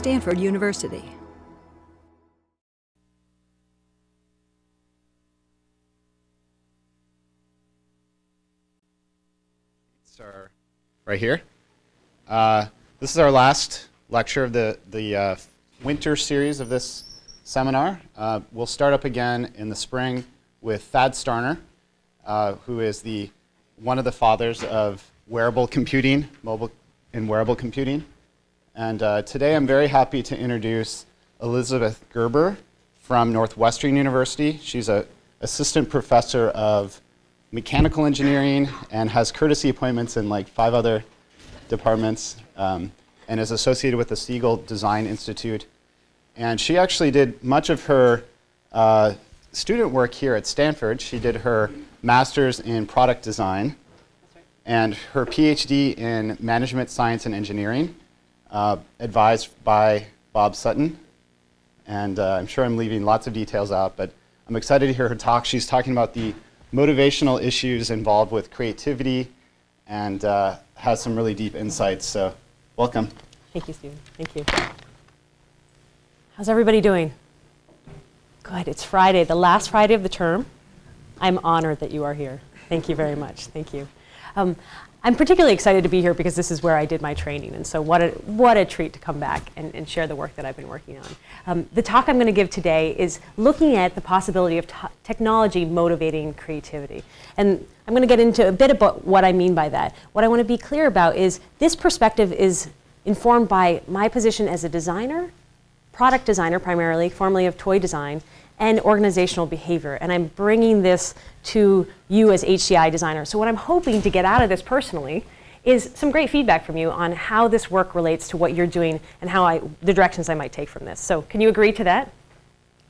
Stanford University. Right here. This is our last lecture of the winter series of this seminar. We'll start up again in the spring with Thad Starner, who is one of the fathers of wearable computing, mobile and wearable computing. And today I'm very happy to introduce Elizabeth Gerber from Northwestern University. She's an assistant professor of mechanical engineering and has courtesy appointments in like 5 other departments, and is associated with the Siegel Design Institute. And she actually did much of her student work here at Stanford. She did her master's in product design and her PhD in management science and engineering, advised by Bob Sutton. And I'm sure I'm leaving lots of details out, but I'm excited to hear her talk. She's talking about the motivational issues involved with creativity and has some really deep insights. So, welcome. Thank you, Steven. Thank you. How's everybody doing? Good. It's Friday, the last Friday of the term. I'm honored that you are here. Thank you very much. Thank you. I'm particularly excited to be here because this is where I did my training, and so what a treat to come back and share the work that I've been working on. The talk I'm going to give today is looking at the possibility of technology motivating creativity. And I'm going to get into a bit about what I mean by that. What I want to be clear about is this perspective is informed by my position as a designer, product designer primarily, formerly of toy design, and organizational behavior. And I'm bringing this to you as HCI designers. So what I'm hoping to get out of this personally is some great feedback from you on how this work relates to what you're doing and how the directions I might take from this. So can you agree to that?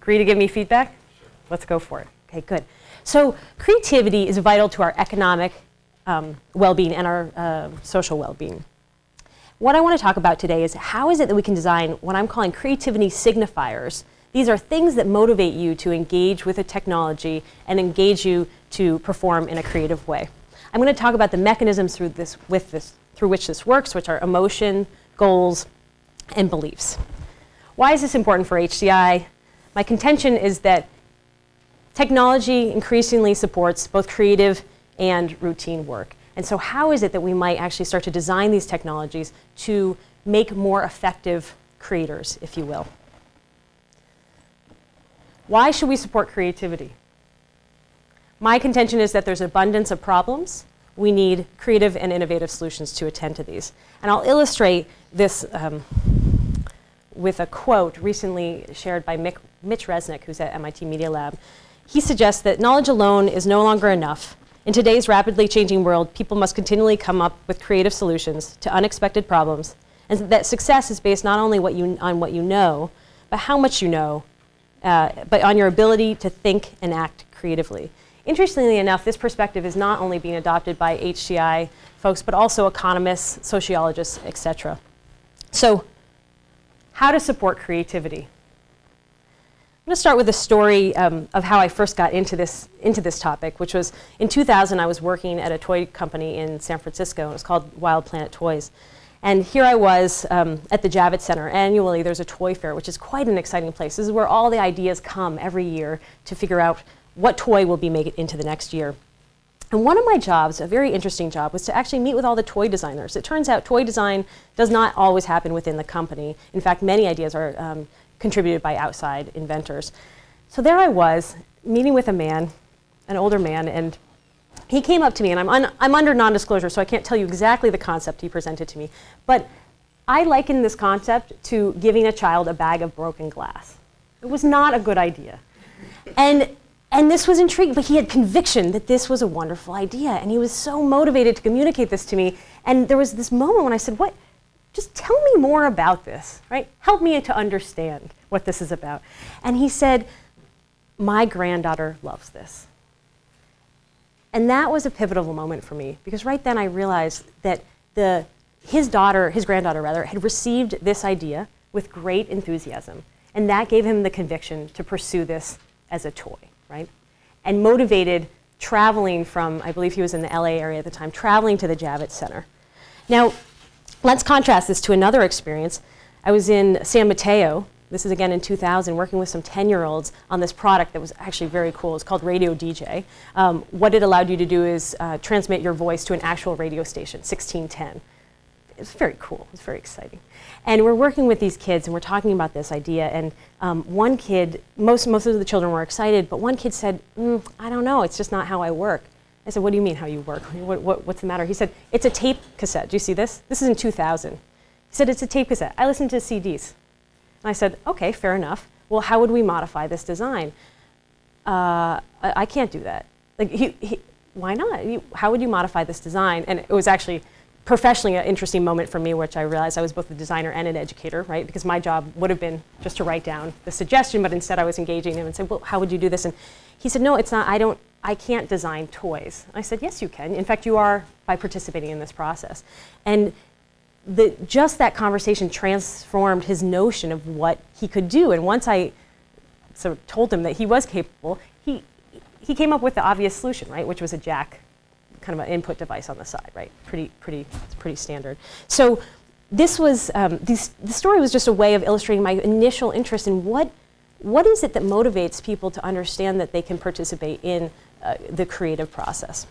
Agree to give me feedback? Sure. Let's go for it. Okay, good. So creativity is vital to our economic well-being and our social well-being. What I want to talk about today is how is it that we can design what I'm calling creativity signifiers. These are things that motivate you to engage with a technology and engage you to perform in a creative way. I'm going to talk about the mechanisms through which this works, which are emotion, goals, and beliefs. Why is this important for HCI? My contention is that technology increasingly supports both creative and routine work. And so how is it that we might actually start to design these technologies to make more effective creators, if you will? Why should we support creativity? My contention is that there's an abundance of problems. We need creative and innovative solutions to attend to these. And I'll illustrate this with a quote recently shared by Mitch Resnick, who's at MIT Media Lab. He suggests that knowledge alone is no longer enough. In today's rapidly changing world, people must continually come up with creative solutions to unexpected problems, and that success is based not only on what you know, but how much you know, but on your ability to think and act creatively. Interestingly enough, this perspective is not only being adopted by HCI folks, but also economists, sociologists, etc. So, how to support creativity? I'm going to start with a story of how I first got into this topic, which was in 2000. I was working at a toy company in San Francisco. It was called Wild Planet Toys. And here I was at the Javits Center. Annually, there's a toy fair, which is quite an exciting place. This is where all the ideas come every year to figure out what toy will be made into the next year. And one of my jobs, a very interesting job, was to actually meet with all the toy designers. It turns out toy design does not always happen within the company. In fact, many ideas are contributed by outside inventors. So there I was, meeting with a man, an older man, and he came up to me, and I'm under non-disclosure, so I can't tell you exactly the concept he presented to me. But I likened this concept to giving a child a bag of broken glass. It was not a good idea. And this was intriguing, but he had conviction that this was a wonderful idea, and he was so motivated to communicate this to me. And there was this moment when I said, "What? Just tell me more about this, right? Help me to understand what this is about." And he said, "My granddaughter loves this." And that was a pivotal moment for me, because right then I realized that his granddaughter, had received this idea with great enthusiasm. And that gave him the conviction to pursue this as a toy, right? And motivated traveling from, I believe he was in the LA area at the time, traveling to the Javits Center. Now, let's contrast this to another experience. I was in San Mateo, this is again in 2000, working with some 10-year-olds on this product that was actually very cool. It's called Radio DJ. What it allowed you to do is transmit your voice to an actual radio station, 1610. It's very cool, it's very exciting. And we're working with these kids and we're talking about this idea, and one kid, most of the children were excited, but one kid said, I don't know, it's just not how I work. I said, what do you mean how you work? What's the matter? He said, it's a tape cassette. Do you see this? This is in 2000. He said, it's a tape cassette. I listen to CDs. And I said, okay, fair enough. Well, how would we modify this design? I can't do that. Like, why not? How would you modify this design? And it was actually professionally an interesting moment for me, which I realized I was both a designer and an educator, right? Because my job would have been just to write down the suggestion, but instead I was engaging him and said, well, how would you do this? And he said, no, it's not, I can't design toys. I said, yes, you can. In fact, you are, by participating in this process. And just that conversation transformed his notion of what he could do. And once I sort of told him that he was capable, he came up with the obvious solution, right, which was a jack, kind of an input device on the side, right? It's pretty standard. So this was, the story was just a way of illustrating my initial interest in what is it that motivates people to understand that they can participate in the creative process.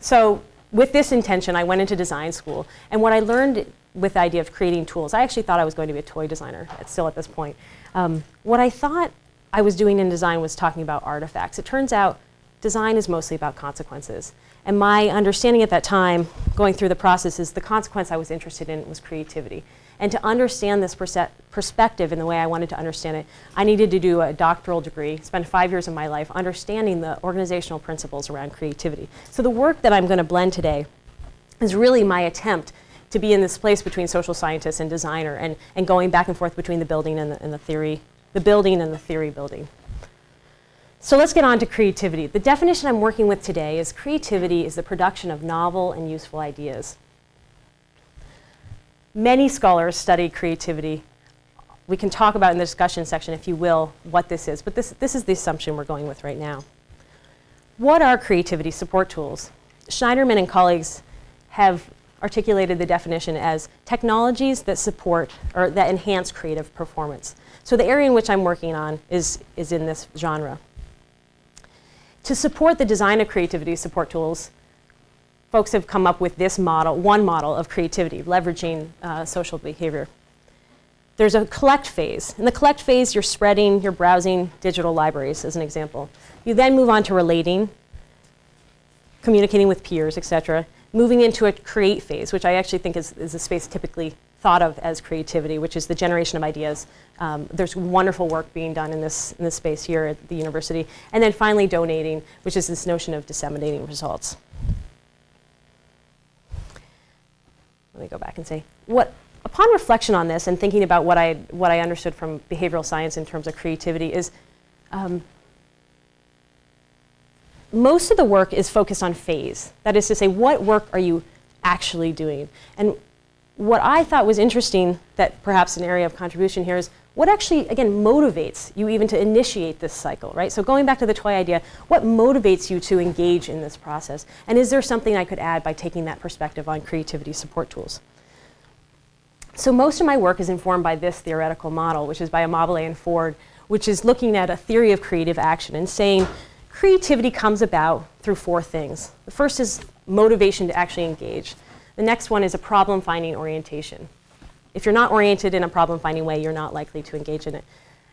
So with this intention, I went into design school, and what I learned with the idea of creating tools, I actually thought I was going to be a toy designer, still at this point. What I thought I was doing in design was talking about artifacts. It turns out design is mostly about consequences. And my understanding at that time, going through the process, is the consequence I was interested in was creativity. And to understand this perspective in the way I wanted to understand it, I needed to do a doctoral degree, spend 5 years of my life understanding the organizational principles around creativity. So the work that I'm going to blend today is really my attempt to be in this place between social scientist and designer, and going back and forth between the building and the theory, the building and the theory building. So let's get on to creativity. The definition I'm working with today is creativity is the production of novel and useful ideas. Many scholars study creativity. We can talk about in the discussion section, if you will, what this is, but this is the assumption we're going with right now. What are creativity support tools? Schneiderman and colleagues have articulated the definition as technologies that support or that enhance creative performance. So the area in which I'm working on is in this genre. To support the design of creativity support tools, folks have come up with this model, one model of creativity, leveraging social behavior. There's a collect phase. In the collect phase, you're spreading, you're browsing digital libraries, as an example. You then move on to relating, communicating with peers, etc. Moving into a create phase, which I actually think is a space typically thought of as creativity, which is the generation of ideas. There's wonderful work being done in this space here at the university. And then finally donating, which is this notion of disseminating results. Let me go back and say, upon reflection on this and thinking about what I understood from behavioral science in terms of creativity is, most of the work is focused on phase. That is to say, what work are you actually doing? And what I thought was interesting, that perhaps an area of contribution here, is what actually, again, motivates you even to initiate this cycle, right? So going back to the toy idea, what motivates you to engage in this process? And is there something I could add by taking that perspective on creativity support tools? So most of my work is informed by this theoretical model, which is by Amabile and Ford, which is looking at a theory of creative action and saying creativity comes about through four things. The first is motivation to actually engage. The next one is a problem-finding orientation. If you're not oriented in a problem-finding way, you're not likely to engage in it.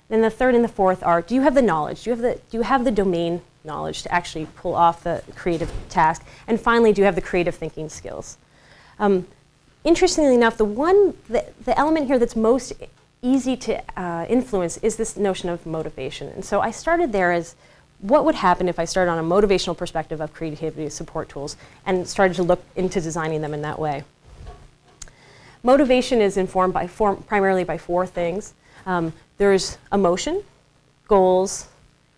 Then the third and the fourth are, do you have the knowledge? Do you have the domain knowledge to actually pull off the creative task? And finally, do you have the creative thinking skills? Interestingly enough, the element here that's most easy to influence is this notion of motivation. And so I started there as, what would happen if I started on a motivational perspective of creativity support tools and started to look into designing them in that way? Motivation is informed by primarily by four things. There's emotion, goals,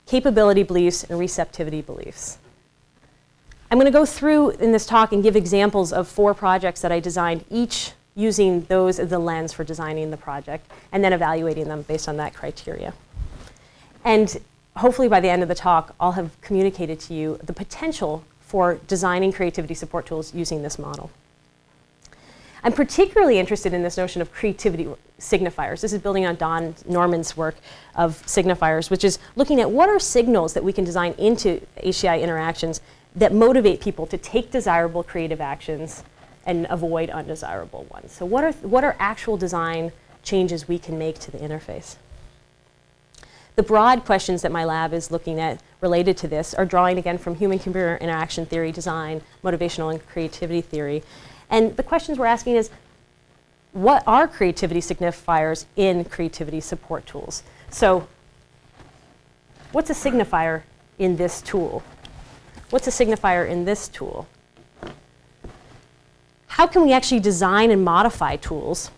capability beliefs, and receptivity beliefs. I'm going to go through in this talk and give examples of four projects that I designed, each using those as the lens for designing the project, and then evaluating them based on that criteria. And hopefully by the end of the talk, I'll have communicated to you the potential for designing creativity support tools using this model. I'm particularly interested in this notion of creativity signifiers. This is building on Don Norman's work of signifiers, which is looking at what are signals that we can design into HCI interactions that motivate people to take desirable creative actions and avoid undesirable ones. So what are actual design changes we can make to the interface? The broad questions that my lab is looking at related to this are drawing again from human-computer interaction theory, design, motivational and creativity theory. And the questions we're asking is, what are creativity signifiers in creativity support tools? So what's a signifier in this tool? What's a signifier in this tool? How can we actually design and modify tools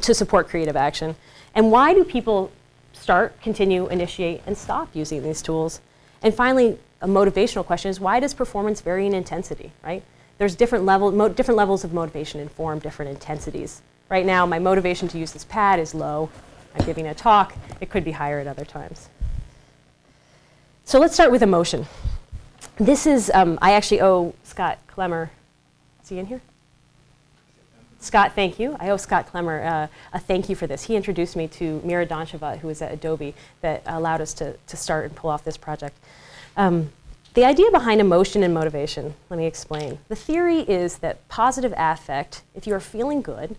to support creative action? And why do people start, continue, initiate, and stop using these tools? And finally, a motivational question is, why does performance vary in intensity, right? There's different levels of motivation inform different intensities. Right now, my motivation to use this pad is low. I'm giving a talk. It could be higher at other times. So let's start with emotion. This is, I actually owe Scott Klemmer. Is he in here? Scott, thank you. I owe Scott Klemmer a thank you for this. He introduced me to Mira Dontcheva, who is at Adobe, that allowed us to start and pull off this project. The idea behind emotion and motivation, let me explain. The theory is that positive affect, if you are feeling good,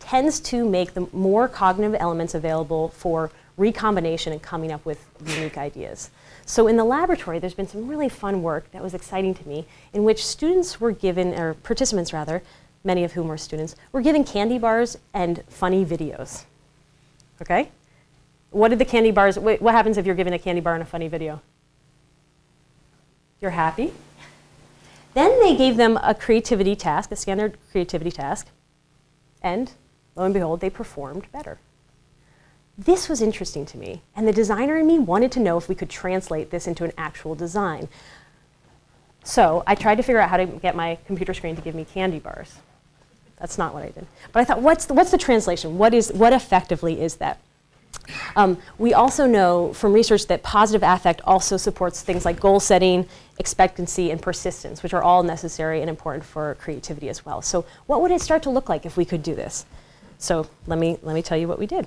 tends to make the more cognitive elements available for recombination and coming up with unique ideas. So in the laboratory, there's been some really fun work that was exciting to me, in which students were given, or participants rather, many of whom were students, were given candy bars and funny videos. Okay? What did the candy bars, what happens if you're given a candy bar and a funny video? You're happy. Then they gave them a creativity task, a standard creativity task, and lo and behold, they performed better. This was interesting to me, and the designer in me wanted to know if we could translate this into an actual design. So I tried to figure out how to get my computer screen to give me candy bars. That's not what I did. But I thought, what's the translation? What effectively is that? We also know from research that positive affect also supports things like goal setting, expectancy, and persistence, which are all necessary and important for creativity as well. So what would it start to look like if we could do this? So let me tell you what we did.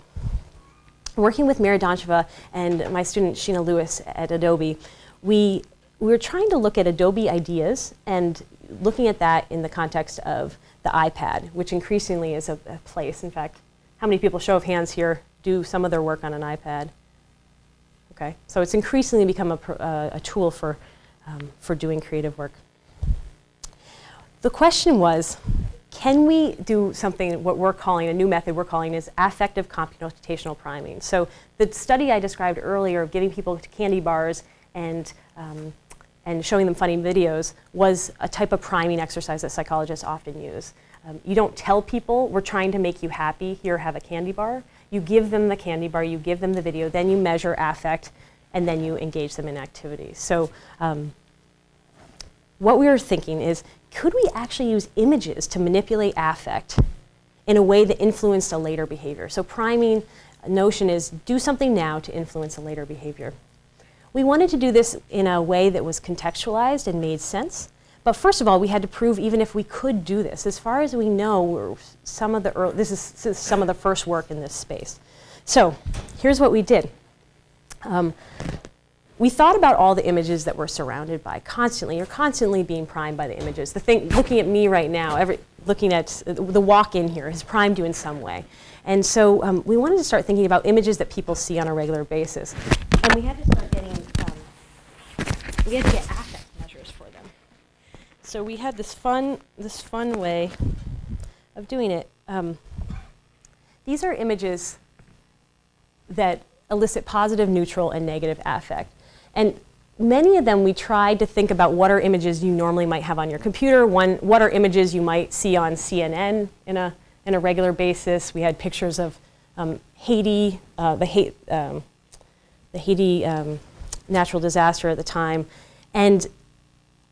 Working with Mira Dontcheva and my student Sheena Lewis at Adobe, we were trying to look at Adobe Ideas and looking at that in the context of the iPad, which increasingly is a place. In fact, how many people, show of hands here, do some of their work on an iPad? Okay, so it's increasingly become a tool for doing creative work. The question was, can we do something, what we're calling, a new method we're calling is affective computational priming. So the study I described earlier of giving people candy bars and showing them funny videos was a type of priming exercise that psychologists often use. You don't tell people, we're trying to make you happy, here, have a candy bar. You give them the candy bar, you give them the video, then you measure affect, and then you engage them in activity. So what we were thinking is, could we actually use images to manipulate affect in a way that influenced a later behavior? So priming notion is, do something now to influence a later behavior. We wanted to do this in a way that was contextualized and made sense. But first of all, we had to prove even if we could do this. As far as we know, this is some of the first work in this space. So here's what we did. We thought about all the images that we're surrounded by constantly. You're constantly being primed by the images. The thing looking at me right now, looking at the walk in here, has primed you in some way. And so we wanted to start thinking about images that people see on a regular basis. And we had to start getting, we had to get affect measures for them. So we had this fun way of doing it. These are images that elicit positive, neutral, and negative affect. And many of them we tried to think about what are images you normally might have on your computer, what are images you might see on CNN in a regular basis. We had pictures of Haiti, the Haiti natural disaster at the time. And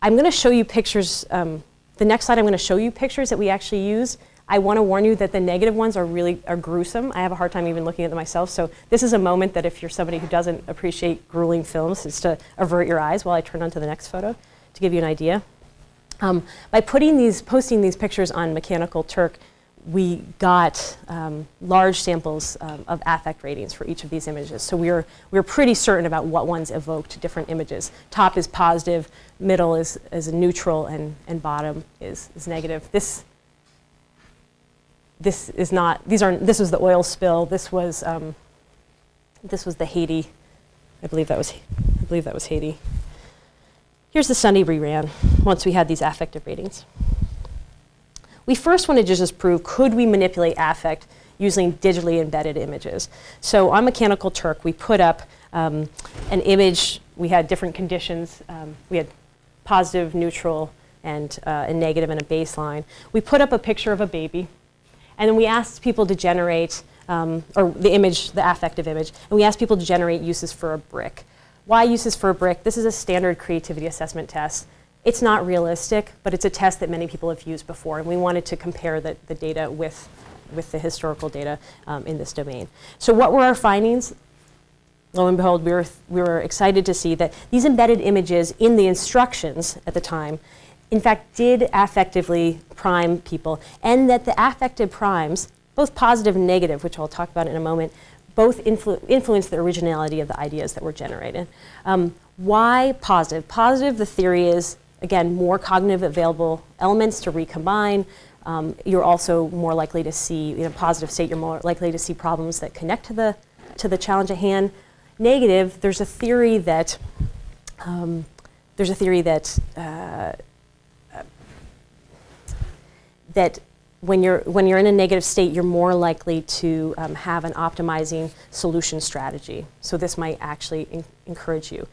I'm going to show you pictures. The next slide, I'm going to show you pictures that we actually used. I want to warn you that the negative ones are really gruesome. I have a hard time even looking at them myself. So this is a moment that if you're somebody who doesn't appreciate grueling films, it's to avert your eyes while I turn on to the next photo to give you an idea. By posting these pictures on Mechanical Turk, we got large samples of affect ratings for each of these images. So we were pretty certain about what ones evoked different images. Top is positive, middle is neutral, and bottom is negative. This is not, these aren't, this was the oil spill, this was the Haiti, I believe that was Haiti. Here's the study we ran once we had these affective ratings. We first wanted to just prove, could we manipulate affect using digitally embedded images? So on Mechanical Turk, we put up an image. We had different conditions. We had positive, neutral, and negative, and a baseline. We put up a picture of a baby, and then we asked people to generate, or the image, the affective image, and we asked people to generate uses for a brick. Why uses for a brick? This is a standard creativity assessment test. It's not realistic, but it's a test that many people have used before, and we wanted to compare the data with the historical data in this domain. So what were our findings? Lo and behold, we were excited to see that these embedded images in the instructions at the time, in fact, did affectively prime people, and that the affected primes, both positive and negative, which I'll talk about in a moment, both influenced the originality of the ideas that were generated. Why positive? Positive, the theory is, again, more cognitive available elements to recombine. You're also more likely to see, in a positive state, you're more likely to see problems that connect to the challenge at hand. Negative, there's a theory that that when you're in a negative state, you're more likely to have an optimizing solution strategy. So this might actually encourage you.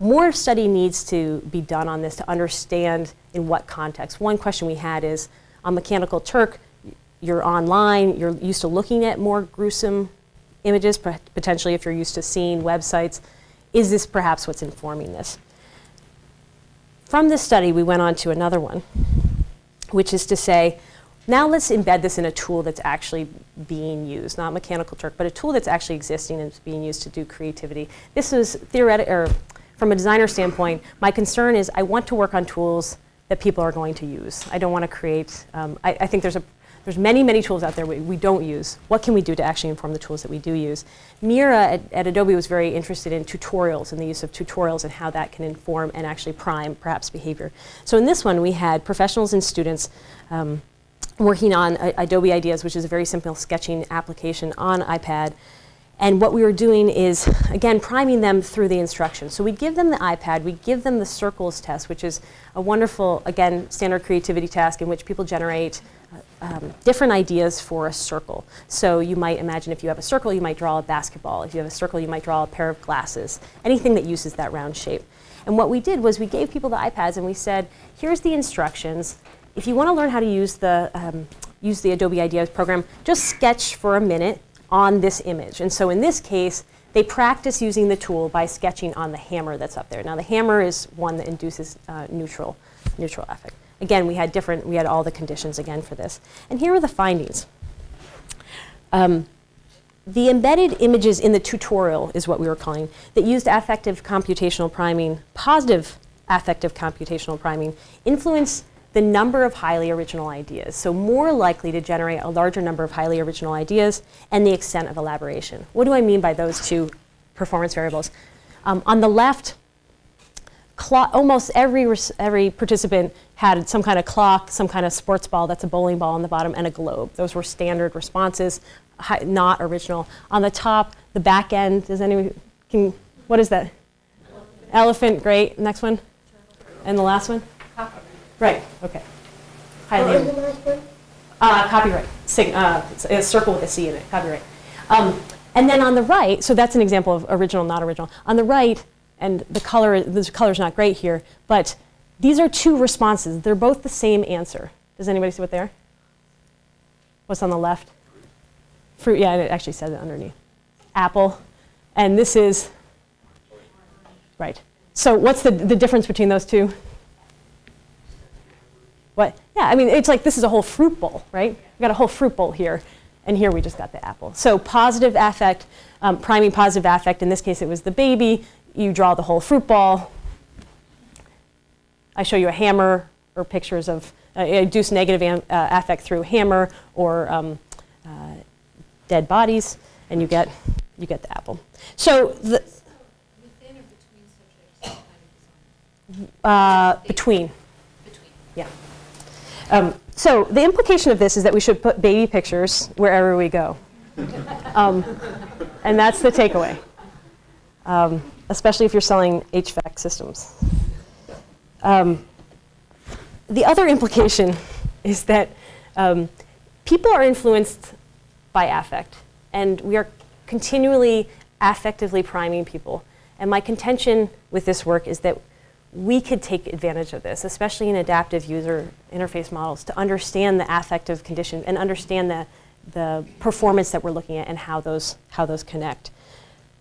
More study needs to be done on this to understand in what context. One question we had is, on Mechanical Turk, you're online, you're used to looking at more gruesome images, potentially if you're used to seeing websites. Is this perhaps what's informing this? From this study, we went on to another one, which is to say, now let's embed this in a tool that's actually being used, not Mechanical Turk, but a tool that's actually existing and being used to do creativity. This is theoretical. From a designer standpoint, my concern is I want to work on tools that people are going to use. I don't want to create, I think there's many, many tools out there we don't use. What can we do to actually inform the tools that we do use? Mira at Adobe was very interested in tutorials and the use of tutorials and how that can inform and actually prime perhaps behavior. So in this one, we had professionals and students working on Adobe Ideas, which is a very simple sketching application on iPad. And what we were doing is, again, priming them through the instructions. So we give them the iPad, we give them the circles test, which is a wonderful, again, standard creativity task in which people generate different ideas for a circle. So you might imagine if you have a circle, you might draw a basketball. If you have a circle, you might draw a pair of glasses, anything that uses that round shape. And what we did was we gave people the iPads and we said, here's the instructions. If you want to learn how to use the Adobe Ideas program, just sketch for a minute on this image. And so in this case, they practice using the tool by sketching on the hammer that's up there. Now the hammer is one that induces neutral affect. Again, we had all the conditions again for this. And here are the findings. The embedded images in the tutorial is what we were calling, that used affective computational priming, positive affective computational priming, influence the number of highly original ideas. So more likely to generate a larger number of highly original ideas and the extent of elaboration. What do I mean by those two performance variables? On the left, almost every participant had some kind of clock, some kind of sports ball, that's a bowling ball on the bottom, and a globe. Those were standard responses, not original. On the top, the back end, what is that? Elephant, great. Next one? And the last one? Right, okay. Highly copyright. It's a circle with a C in it, copyright. And then on the right, so that's an example of original, not original. On the right, and the color's not great here, but these are two responses. They're both the same answer. Does anybody see what they are? What's on the left? Fruit, yeah, and it actually says it underneath. Apple, and this is, right. So what's the difference between those two? What? Yeah, I mean, it's like this is a whole fruit bowl, right? We've got a whole fruit bowl here, and here we just got the apple. So positive affect, priming positive affect, in this case it was the baby, you draw the whole fruit ball. I show you a hammer or pictures of induce negative affect through hammer or dead bodies, and you get the apple. So the within or between subjects, kind of design? Between. Yeah. So the implication of this is that we should put baby pictures wherever we go. And that's the takeaway, especially if you're selling HVAC systems. The other implication is that people are influenced by affect, and we are continually affectively priming people. And my contention with this work is that we could take advantage of this, especially in adaptive user interface models, to understand the affective condition and understand the performance that we're looking at and how those connect.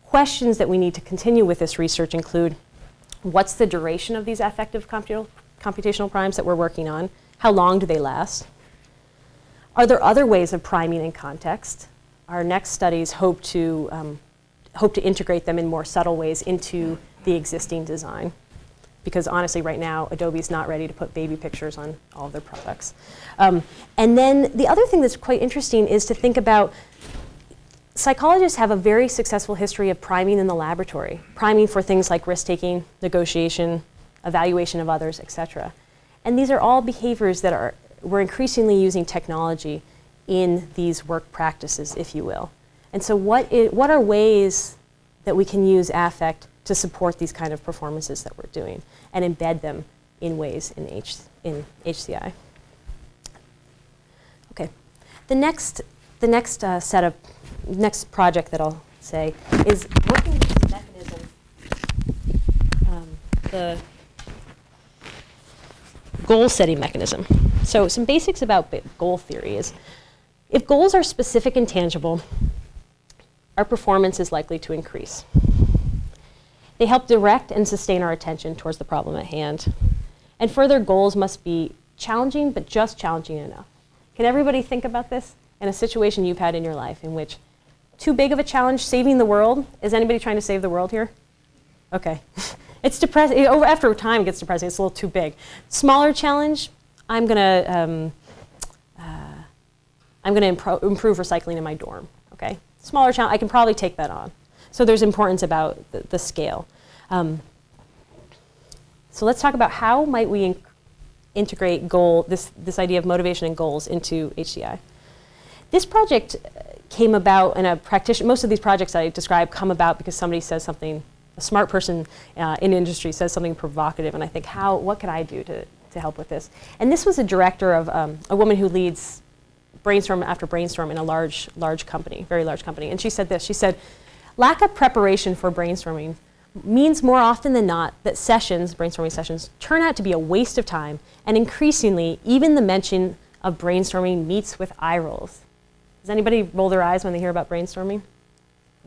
Questions that we need to continue with this research include, what's the duration of these affective computational primes that we're working on? How long do they last? Are there other ways of priming in context? Our next studies hope to integrate them in more subtle ways into the existing design, because honestly right now Adobe's not ready to put baby pictures on all of their products. And then the other thing that's quite interesting is to think about, psychologists have a very successful history of priming in the laboratory, priming for things like risk-taking, negotiation, evaluation of others, etc. And these are all behaviors that we're increasingly using technology in these work practices, if you will. And so what are ways that we can use affect to support these kind of performances that we're doing and embed them in ways in HCI. Okay, the next next project that I'll say is working with this mechanism. The goal setting mechanism. So some basics about goal theory is, if goals are specific and tangible, our performance is likely to increase. They help direct and sustain our attention towards the problem at hand. And further, goals must be challenging, but just challenging enough. Can everybody think about this in a situation you've had in your life in which too big of a challenge, saving the world? Is anybody trying to save the world here? Okay. It's depressing. After time, it gets depressing. It's a little too big. Smaller challenge, I'm going to improve recycling in my dorm. Okay. Smaller challenge, I can probably take that on. So there's importance about the scale. So let's talk about how might we integrate this idea of motivation and goals into HCI. This project came about, and most of these projects I describe come about because somebody says something, a smart person in industry says something provocative, and I think, what can I do to help with this? And this was a director of, a woman who leads brainstorm after brainstorm in a large company, very large company, and she said this, she said, lack of preparation for brainstorming means more often than not that brainstorming sessions, turn out to be a waste of time, and increasingly, even the mention of brainstorming meets with eye rolls. Does anybody roll their eyes when they hear about brainstorming?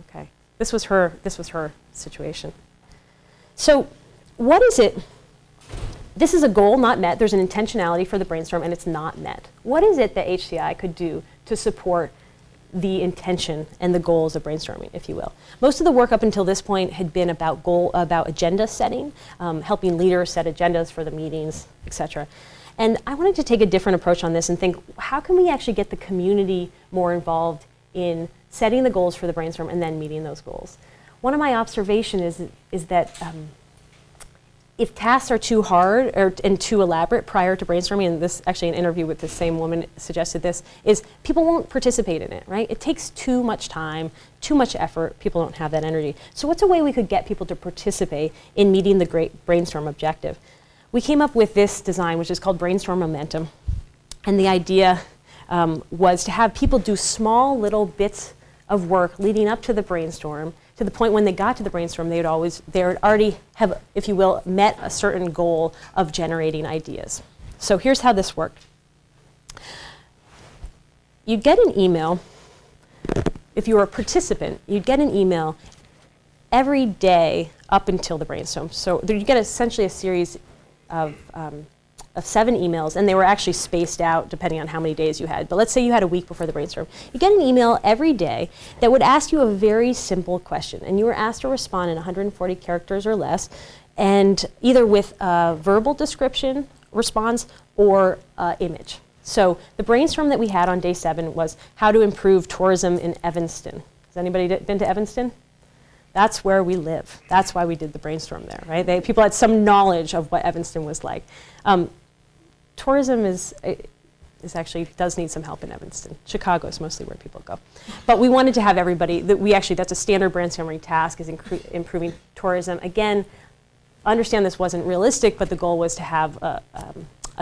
Okay. This was her situation. So what is it? This is a goal not met. There's an intentionality for the brainstorm, and it's not met. What is it that HCI could do to support the intention and the goals of brainstorming, if you will? Most of the work up until this point had been about agenda setting, helping leaders set agendas for the meetings, etc. And I wanted to take a different approach on this and think, how can we actually get the community more involved in setting the goals for the brainstorm and then meeting those goals? One of my observations is that if tasks are too hard and too elaborate prior to brainstorming, and this actually an interview with the same woman suggested this, is people won't participate in it, right? It takes too much time, too much effort. People don't have that energy. So what's a way we could get people to participate in meeting the great brainstorm objective? We came up with this design, which is called brainstorm momentum. And the idea was to have people do small little bits of work leading up to the brainstorm, to the point when they got to the brainstorm, they would already have, if you will, met a certain goal of generating ideas. So here's how this worked. You'd get an email, if you were a participant, you'd get an email every day up until the brainstorm. So you'd get essentially a series of 7 emails, and they were actually spaced out depending on how many days you had. But let's say you had a week before the brainstorm. You get an email every day that would ask you a very simple question, and you were asked to respond in 140 characters or less, and either with a verbal description response or image. So the brainstorm that we had on day 7 was how to improve tourism in Evanston. Has anybody been to Evanston? That's where we live. That's why we did the brainstorm there, right? People had some knowledge of what Evanston was like. Tourism is actually does need some help in Evanston. Chicago is mostly where people go. But we wanted to have everybody, that's a standard brainstorming task, is improving tourism. Again, I understand this wasn't realistic, but the goal was to have a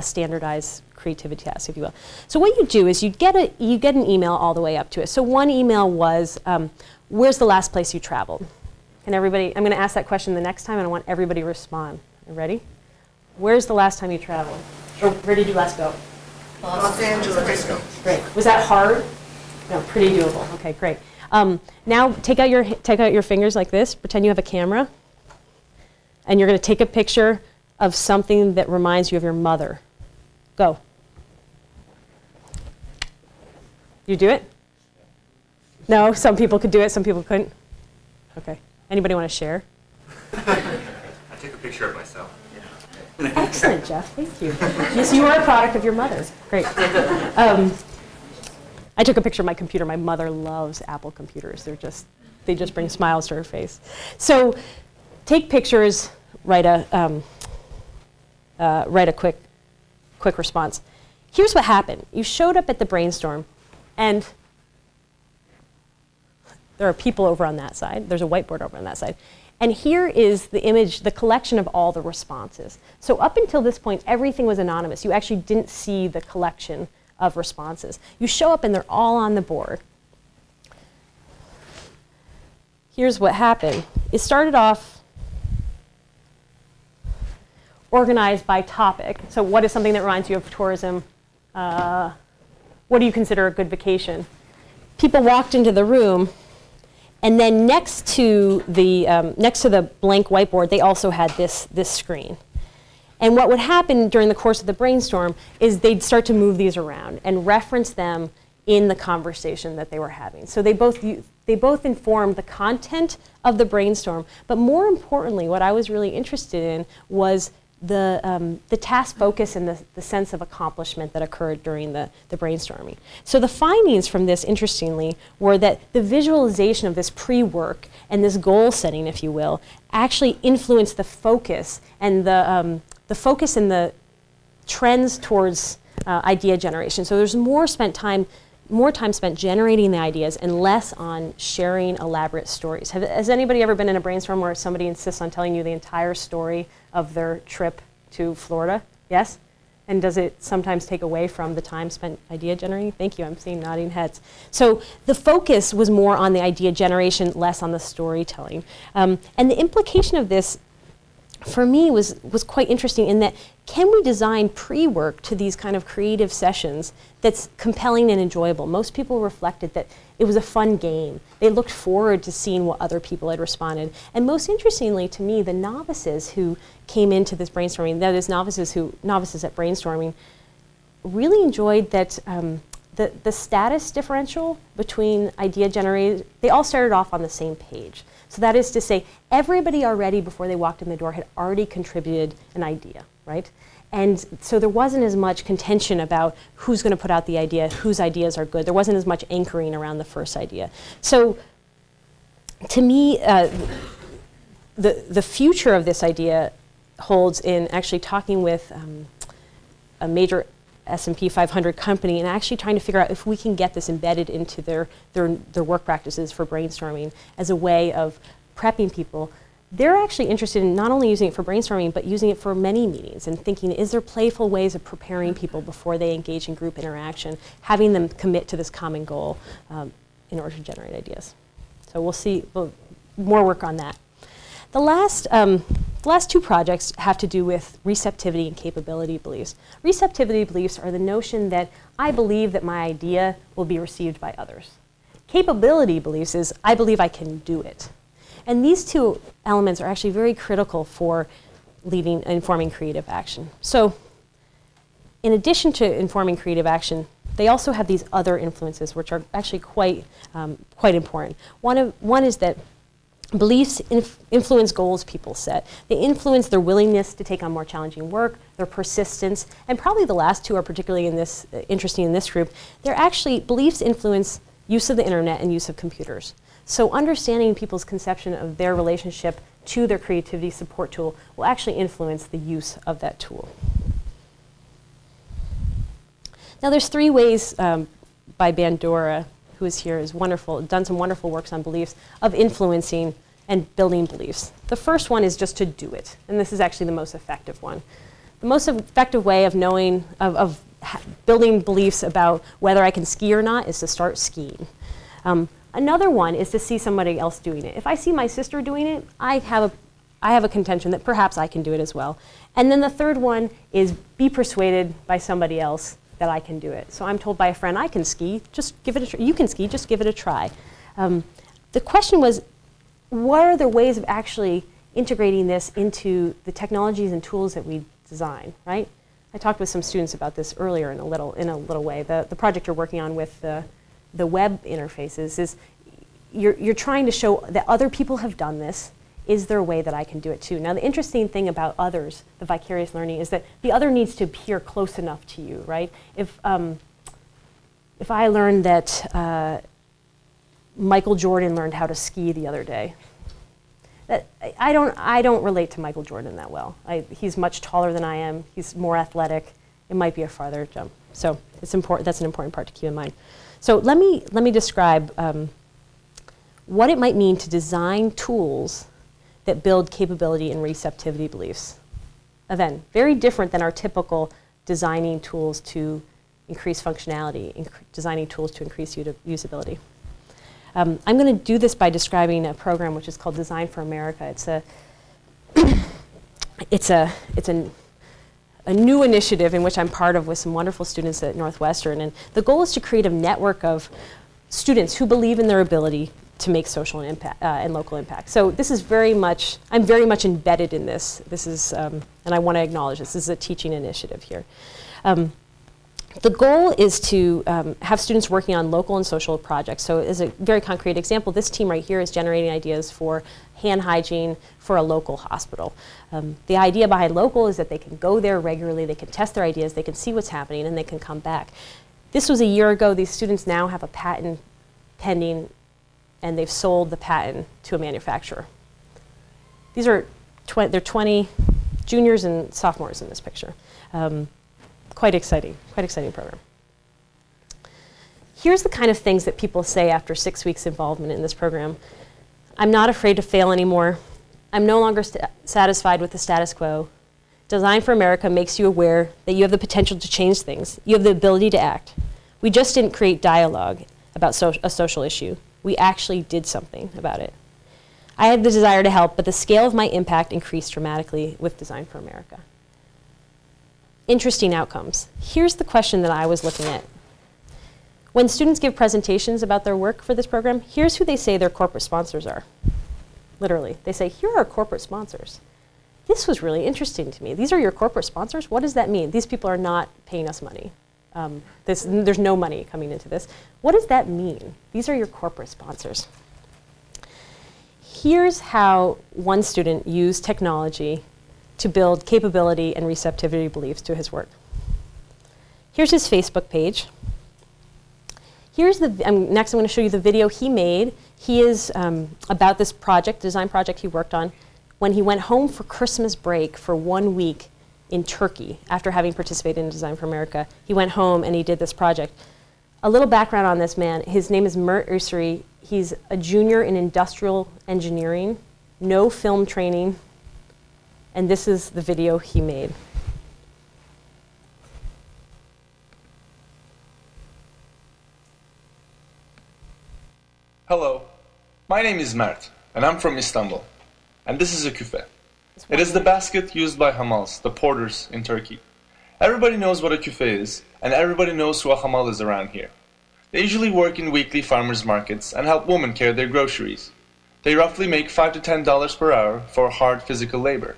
standardized creativity task, if you will. So what you do is you get an email all the way up to it. So one email was, where's the last place you traveled? And everybody, I'm going to ask that question the next time, and I want everybody to respond. You ready? Where's the last time you traveled? Or where did you last go? Los Angeles. Great. Was that hard? No, pretty doable. Okay, great. Now take out your fingers like this. Pretend you have a camera, and you're going to take a picture of something that reminds you of your mother. Go. You do it? No? Some people could do it, some people couldn't? Okay. Anybody want to share? I took a picture of myself. Yeah. Excellent, Jeff. Thank you. Yes, you are a product of your mother. Great. I took a picture of my computer. My mother loves Apple computers. They're just, they just bring smiles to her face. So take pictures, write a quick response. Here's what happened. You showed up at the brainstorm, and there are people over on that side. There's a whiteboard over on that side. And here is the image, the collection of all the responses. So up until this point, everything was anonymous. You actually didn't see the collection of responses. You show up, and they're all on the board. Here's what happened. It started off organized by topic. So what is something that reminds you of tourism? What do you consider a good vacation? People walked into the room, and then next to the blank whiteboard, they also had this screen. And what would happen during the course of the brainstorm is they'd start to move these around and reference them in the conversation that they were having. So they both informed the content of the brainstorm, but more importantly, what I was really interested in was the task focus and the sense of accomplishment that occurred during the brainstorming. So the findings from this, interestingly, were that the visualization of this pre-work and this goal setting, if you will, actually influenced the focus and the focus and the trends towards idea generation. So there's more time spent generating the ideas and less on sharing elaborate stories. Has anybody ever been in a brainstorm where somebody insists on telling you the entire story of their trip to Florida? Yes? And does it sometimes take away from the time spent idea generating? Thank you, I'm seeing nodding heads. So the focus was more on the idea generation, less on the storytelling. And the implication of this for me was quite interesting in that can we design pre-work to these kind of creative sessions that's compelling and enjoyable? Most people reflected that it was a fun game. They looked forward to seeing what other people had responded. And most interestingly to me, the novices who came into this brainstorming, that is novices at brainstorming, really enjoyed that the status differential between idea generators, they all started off on the same page. So that is to say, everybody already, before they walked in the door, had already contributed an idea, right? And so there wasn't as much contention about who's going to put out the idea, whose ideas are good. There wasn't as much anchoring around the first idea. So to me, the future of this idea holds in actually talking with a major S&P 500 company and actually trying to figure out if we can get this embedded into their work practices for brainstorming as a way of prepping people. They're actually interested in not only using it for brainstorming, but using it for many meetings and thinking, is there playful ways of preparing people before they engage in group interaction, having them commit to this common goal in order to generate ideas. So we'll see more work on that. The last two projects have to do with receptivity and capability beliefs. Receptivity beliefs are the notion that I believe that my idea will be received by others. Capability beliefs is I believe I can do it. And these two elements are actually very critical for leading, informing creative action. So in addition to informing creative action, they also have these other influences which are actually quite important. One is that Beliefs influence goals people set. They influence their willingness to take on more challenging work, their persistence, and probably the last two are particularly in this, interesting in this group. They're actually, beliefs influence use of the internet and use of computers. So understanding people's conception of their relationship to their creativity support tool will actually influence the use of that tool. Now there's three ways by Bandura, who is here, is wonderful, done some wonderful works on beliefs, of influencing and building beliefs. The first one is just to do it, and this is actually the most effective one. The most effective way of knowing, of building beliefs about whether I can ski or not is to start skiing. Another one is to see somebody else doing it. If I see my sister doing it, I have a contention that perhaps I can do it as well. And then the third one is be persuaded by somebody else that I can do it. So I'm told by a friend, I can ski, just give it a try. You can ski, just give it a try. The question was, what are the ways of actually integrating this into the technologies and tools that we design, right? I talked with some students about this earlier in a little way. The project you're working on with the web interfaces is you're trying to show that other people have done this. Is there a way that I can do it too? Now the interesting thing about others, the vicarious learning, is that the other needs to appear close enough to you, right? If I learned that Michael Jordan learned how to ski the other day, that I don't relate to Michael Jordan that well. He's much taller than I am. He's more athletic. It might be a farther jump. So it's important. That's an important part to keep in mind. So let me describe what it might mean to design tools that build capability and receptivity beliefs. Again, very different than our typical designing tools to increase functionality, designing tools to increase usability. I'm going to do this by describing a program which is called Design for America. It's a new initiative in which I'm part of with some wonderful students at Northwestern, and the goal is to create a network of students who believe in their ability to make social impact, and local impact. So this is very much, I'm very much embedded in this. This is, and I want to acknowledge this, this is a teaching initiative here. The goal is to have students working on local and social projects. So as a very concrete example, this team right here is generating ideas for hand hygiene for a local hospital. The idea behind local is that they can go there regularly, they can test their ideas, they can see what's happening, and they can come back. This was a year ago. These students now have a patent pending, and they've sold the patent to a manufacturer. These are, they're 20 juniors and sophomores in this picture. Quite exciting program. Here's the kind of things that people say after 6 weeks involvement in this program. I'm not afraid to fail anymore. I'm no longer satisfied with the status quo. Design for America makes you aware that you have the potential to change things. You have the ability to act. We just didn't create dialogue about a social issue. We actually did something about it. I had the desire to help, but the scale of my impact increased dramatically with Design for America. Interesting outcomes. Here's the question that I was looking at. When students give presentations about their work for this program, here's who they say their corporate sponsors are. Literally, they say, here are our corporate sponsors. This was really interesting to me. These are your corporate sponsors? What does that mean? These people are not paying us money. There's no money coming into this. What does that mean? These are your corporate sponsors. Here's how one student used technology to build capability and receptivity beliefs to his work. Here's his Facebook page. Here's the, next I'm going to show you the video he made. He is about this project, design project he worked on, when he went home for Christmas break for 1 week in Turkey. After having participated in Design for America, he went home and he did this project. A little background on this man. His name is Mert Uysarı. He's a junior in industrial engineering, no film training. And this is the video he made. Hello, my name is Mert, and I'm from Istanbul. And this is a küfe. It is the basket used by Hamals, the porters in Turkey. Everybody knows what a küfe is, and everybody knows who a Hamal is around here. They usually work in weekly farmers' markets and help women carry their groceries. They roughly make $5 to $10 per hour for hard physical labor.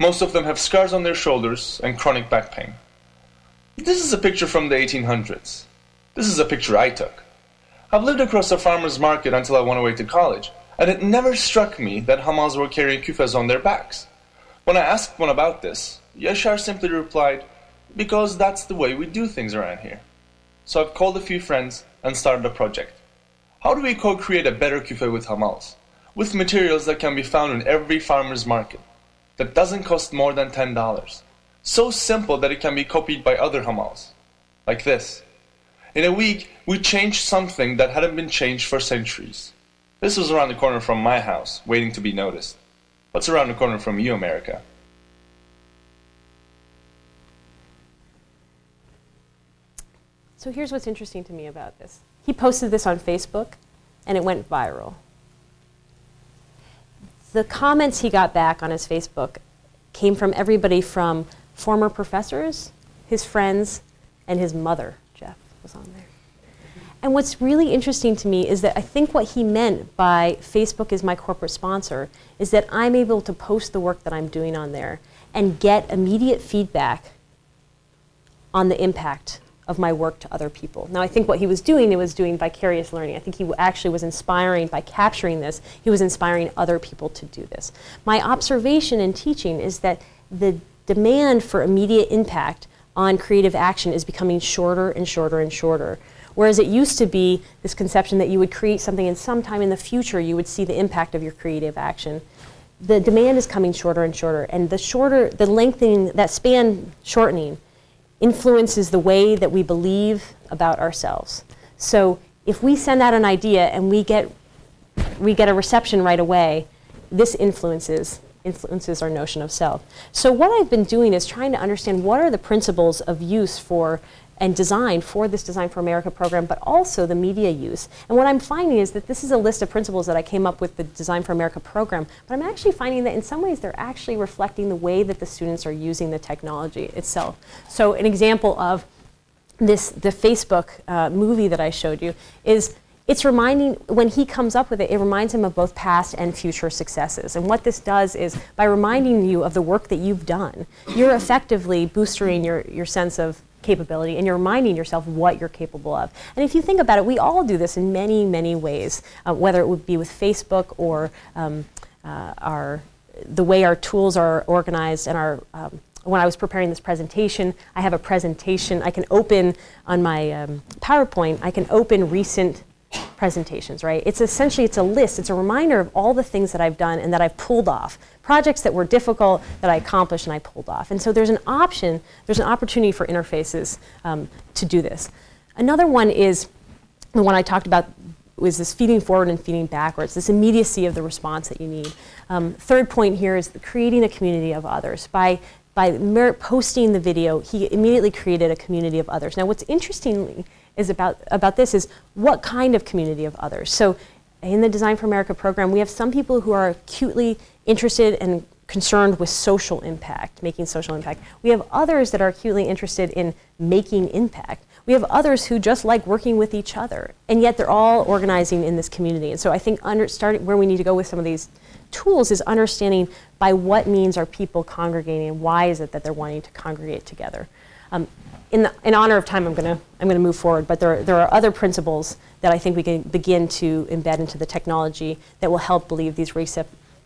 Most of them have scars on their shoulders and chronic back pain. This is a picture from the 1800s. This is a picture I took. I've lived across a farmer's market until I went away to college, and it never struck me that Hamals were carrying küfes on their backs. When I asked one about this, Yaşar simply replied, "Because that's the way we do things around here." So I've called a few friends and started a project. How do we co-create a better küfe with Hamals, with materials that can be found in every farmer's market, that doesn't cost more than $10, so simple that it can be copied by other Hamals, like this. In a week, we changed something that hadn't been changed for centuries. This was around the corner from my house, waiting to be noticed. What's around the corner from you, America? So here's what's interesting to me about this. He posted this on Facebook, and it went viral. The comments he got back on his Facebook came from everybody from former professors, his friends, and his mother, Jeff, was on there. And what's really interesting to me is that I think what he meant by Facebook is my corporate sponsor is that I'm able to post the work that I'm doing on there and get immediate feedback on the impact of my work to other people. Now I think what he was doing vicarious learning. I think he actually was inspiring, by capturing this, he was inspiring other people to do this. My observation in teaching is that the demand for immediate impact on creative action is becoming shorter and shorter and shorter. Whereas it used to be this conception that you would create something and sometime in the future you would see the impact of your creative action. The demand is coming shorter and shorter, and the lengthening, that span shortening, influences the way that we believe about ourselves. So if we send out an idea and we get a reception right away, this influences our notion of self. So what I've been doing is trying to understand what are the principles of use for and design for this Design for America program, but also the media use. And what I'm finding is that this is a list of principles that I came up with the Design for America program, but I'm actually finding that in some ways they're actually reflecting the way that the students are using the technology itself. So an example of this, the Facebook movie that I showed you, is it's reminding, when he comes up with it, it reminds him of both past and future successes. And what this does is, by reminding you of the work that you've done, you're effectively boosting your sense of capability, and you're reminding yourself what you're capable of. And if you think about it, we all do this in many, many ways, whether it would be with Facebook or the way our tools are organized. And our when I was preparing this presentation, I have a presentation. I can open on my PowerPoint. I can open recent presentations, right? It's essentially, it's a list, it's a reminder of all the things that I've done and that I've pulled off. Projects that were difficult, that I accomplished and I pulled off. And so there's an option, there's an opportunity for interfaces to do this. Another one is, the one I talked about, was this feeding forward and feeding backwards, this immediacy of the response that you need. Third point here is creating a community of others. By posting the video, he immediately created a community of others. Now what's interestingly is about this is what kind of community of others. So in the Design for America program, we have some people who are acutely interested and concerned with social impact, making social impact. We have others that are acutely interested in making impact. We have others who just like working with each other, and yet they're all organizing in this community. And so I think starting where we need to go with some of these tools is understanding by what means are people congregating, and why is it that they're wanting to congregate together. In honor of time, I'm going to move forward, but there are other principles that I think we can begin to embed into the technology that will help believe these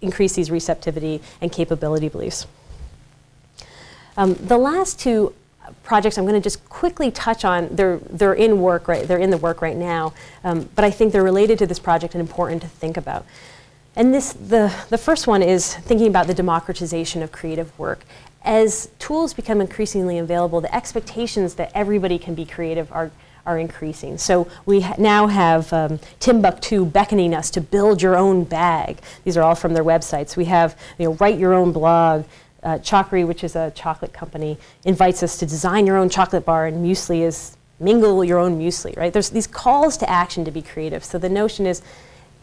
increase these receptivity and capability beliefs. The last two projects I'm going to just quickly touch on. They're in work, right? They're in the work right now, but I think they're related to this project and important to think about. And the first one is thinking about the democratization of creative work. As tools become increasingly available, the expectations that everybody can be creative are increasing. So we now have Timbuktu beckoning us to build your own bag. These are all from their websites. We have, you know, write your own blog. Chockery, which is a chocolate company, invites us to design your own chocolate bar, and Muesli is mingle your own Muesli, right? There's these calls to action to be creative. So the notion is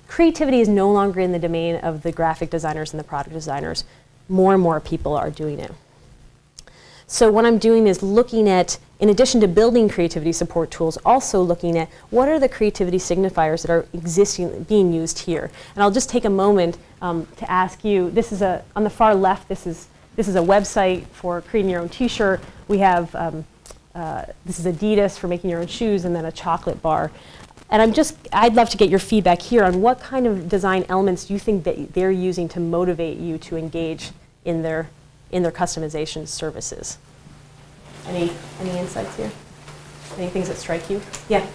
creativity is no longer in the domain of the graphic designers and the product designers. More and more people are doing it. So what I'm doing is looking at, in addition to building creativity support tools, also looking at what are the creativity signifiers that are existing, being used here. And I'll just take a moment to ask you, this is on the far left, this is a website for creating your own t-shirt. We have this is Adidas for making your own shoes, and then a chocolate bar. And I'd love to get your feedback here on what kind of design elements do you think that they're using to motivate you to engage in their customization services. Any insights here? Any things that strike you? Yeah.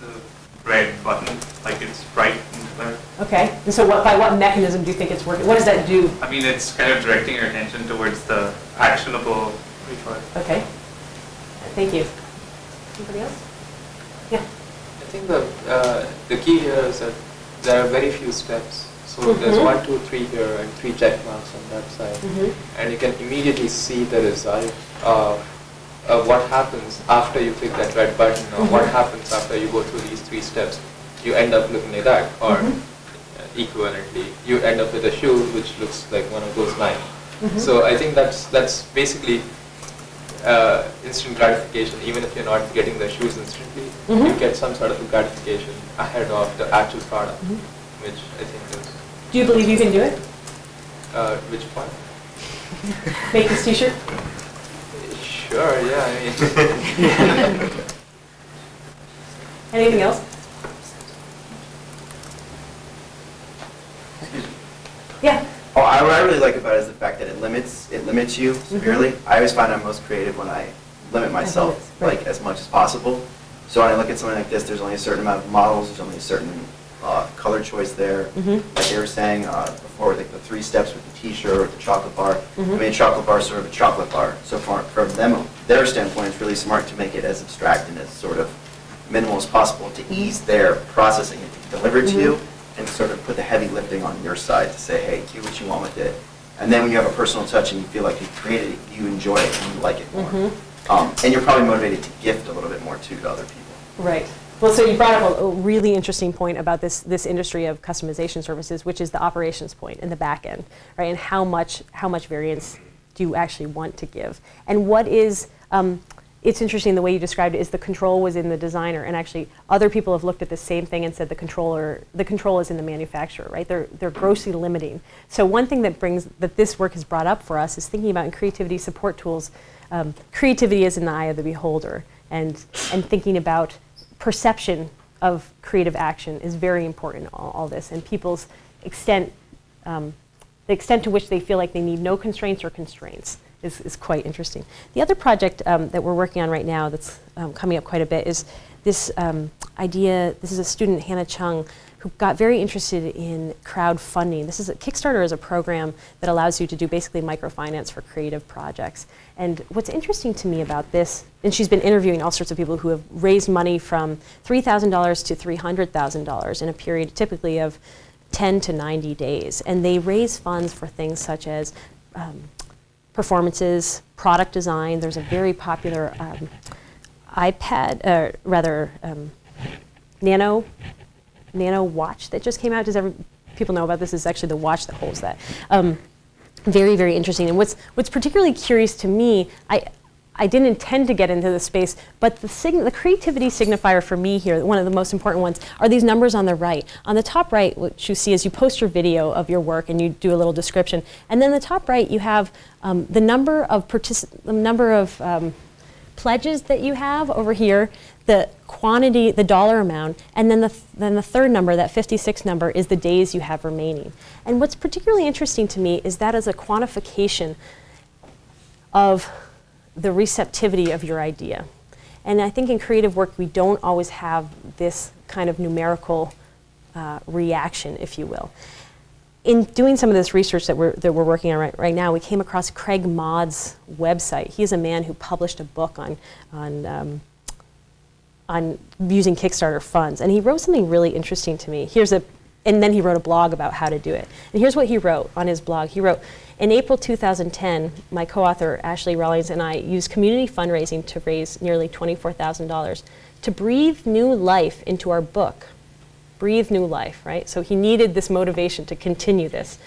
The red button, like it's bright and clear. Okay. And so by what mechanism do you think it's working? What does that do? I mean, it's kind of directing your attention towards the actionable resource. Okay. Thank you. Anybody else? Yeah. I think the key here is that there are very few steps. So there's 1, 2, 3 here and 3 check marks on that side. And you can immediately see the result of what happens after you click that red button, or what happens after you go through these 3 steps. You end up looking like that, or equivalently, you end up with a shoe which looks like one of those 9. So I think that's basically instant gratification. Even if you're not getting the shoes instantly, you get some sort of gratification ahead of the actual product, which I think is... Do you believe you can do it? Which one? Make this t-shirt? Sure, yeah. I mean. Anything else? Yeah. Oh, what I really like about it is the fact that it limits you severely. I always find I'm most creative when I limit myself like as much as possible. So when I look at something like this, there's only a certain amount of models, there's only a certain color choice there. Like they were saying before, like the 3 steps with the t-shirt or the chocolate bar. I mean, a chocolate bar is sort of a chocolate bar. So from them, their standpoint, it's really smart to make it as abstract and as sort of minimal as possible to ease their processing and to deliver it to you, and sort of put the heavy lifting on your side to say, hey, do what you want with it. And then when you have a personal touch and you feel like you created it, you enjoy it and you like it more. And you're probably motivated to gift a little bit more too to other people. Right. Well, so you brought up a really interesting point about this industry of customization services, which is the operations point and the back end, right? And how much variance do you actually want to give? And what is, it's interesting the way you described it is the control was in the designer, and actually other people have looked at the same thing and said the control is in the manufacturer, right? They're grossly limiting. So one thing that this work has brought up for us is thinking about in creativity support tools, creativity is in the eye of the beholder, and thinking about perception of creative action is very important in all this, and people's extent, the extent to which they feel like they need no constraints or constraints. Is quite interesting. The other project that we're working on right now that's coming up quite a bit is this idea. This is a student, Hannah Chung, who got very interested in crowdfunding. Kickstarter is a program that allows you to do basically microfinance for creative projects. And what's interesting to me about this, and she's been interviewing all sorts of people who have raised money from $3,000 to $300,000 in a period typically of 10 to 90 days. And they raise funds for things such as performances, product design. There's a very popular nano watch that just came out. Does people know about this? It's actually the watch that holds that. Very, very interesting. And what's particularly curious to me, I didn't intend to get into this space, but the creativity signifier for me here, one of the most important ones, are these numbers on the right. On the top right, what you see is you post your video of your work and you do a little description, and then the top right you have the number of pledges that you have over here, the quantity, the dollar amount, and then the third number, that 56 number, is the days you have remaining. And what's particularly interesting to me is that is a quantification of the receptivity of your idea. And I think in creative work we don't always have this kind of numerical reaction, if you will. In doing some of this research that we're working on right now, we came across Craig Maud's website. He's a man who published a book on using Kickstarter funds, and he wrote something really interesting to me. And then he wrote a blog about how to do it. And here's what he wrote on his blog. He wrote, in April 2010, my co-author Ashley Rawlings and I used community fundraising to raise nearly $24,000 to breathe new life into our book. Breathe new life, right? So he needed this motivation to continue this.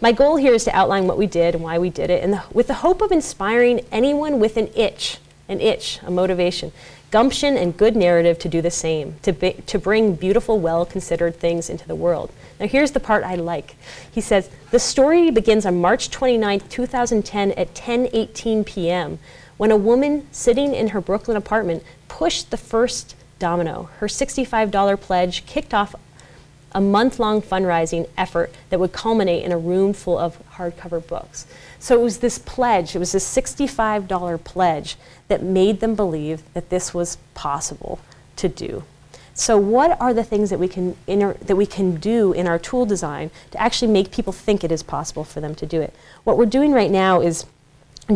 My goal here is to outline what we did and why we did it, and with the hope of inspiring anyone with an itch, a motivation, gumption and good narrative to do the same, to bring beautiful, well-considered things into the world. Now here's the part I like. He says, the story begins on March 29, 2010 at 10:18 p.m. when a woman sitting in her Brooklyn apartment pushed the first domino. Her $65 pledge kicked off a month-long fundraising effort that would culminate in a room full of hardcover books. So it was this pledge, it was this $65 pledge that made them believe that this was possible to do. So what are the things that we can do in our tool design to actually make people think it is possible for them to do it? What we're doing right now is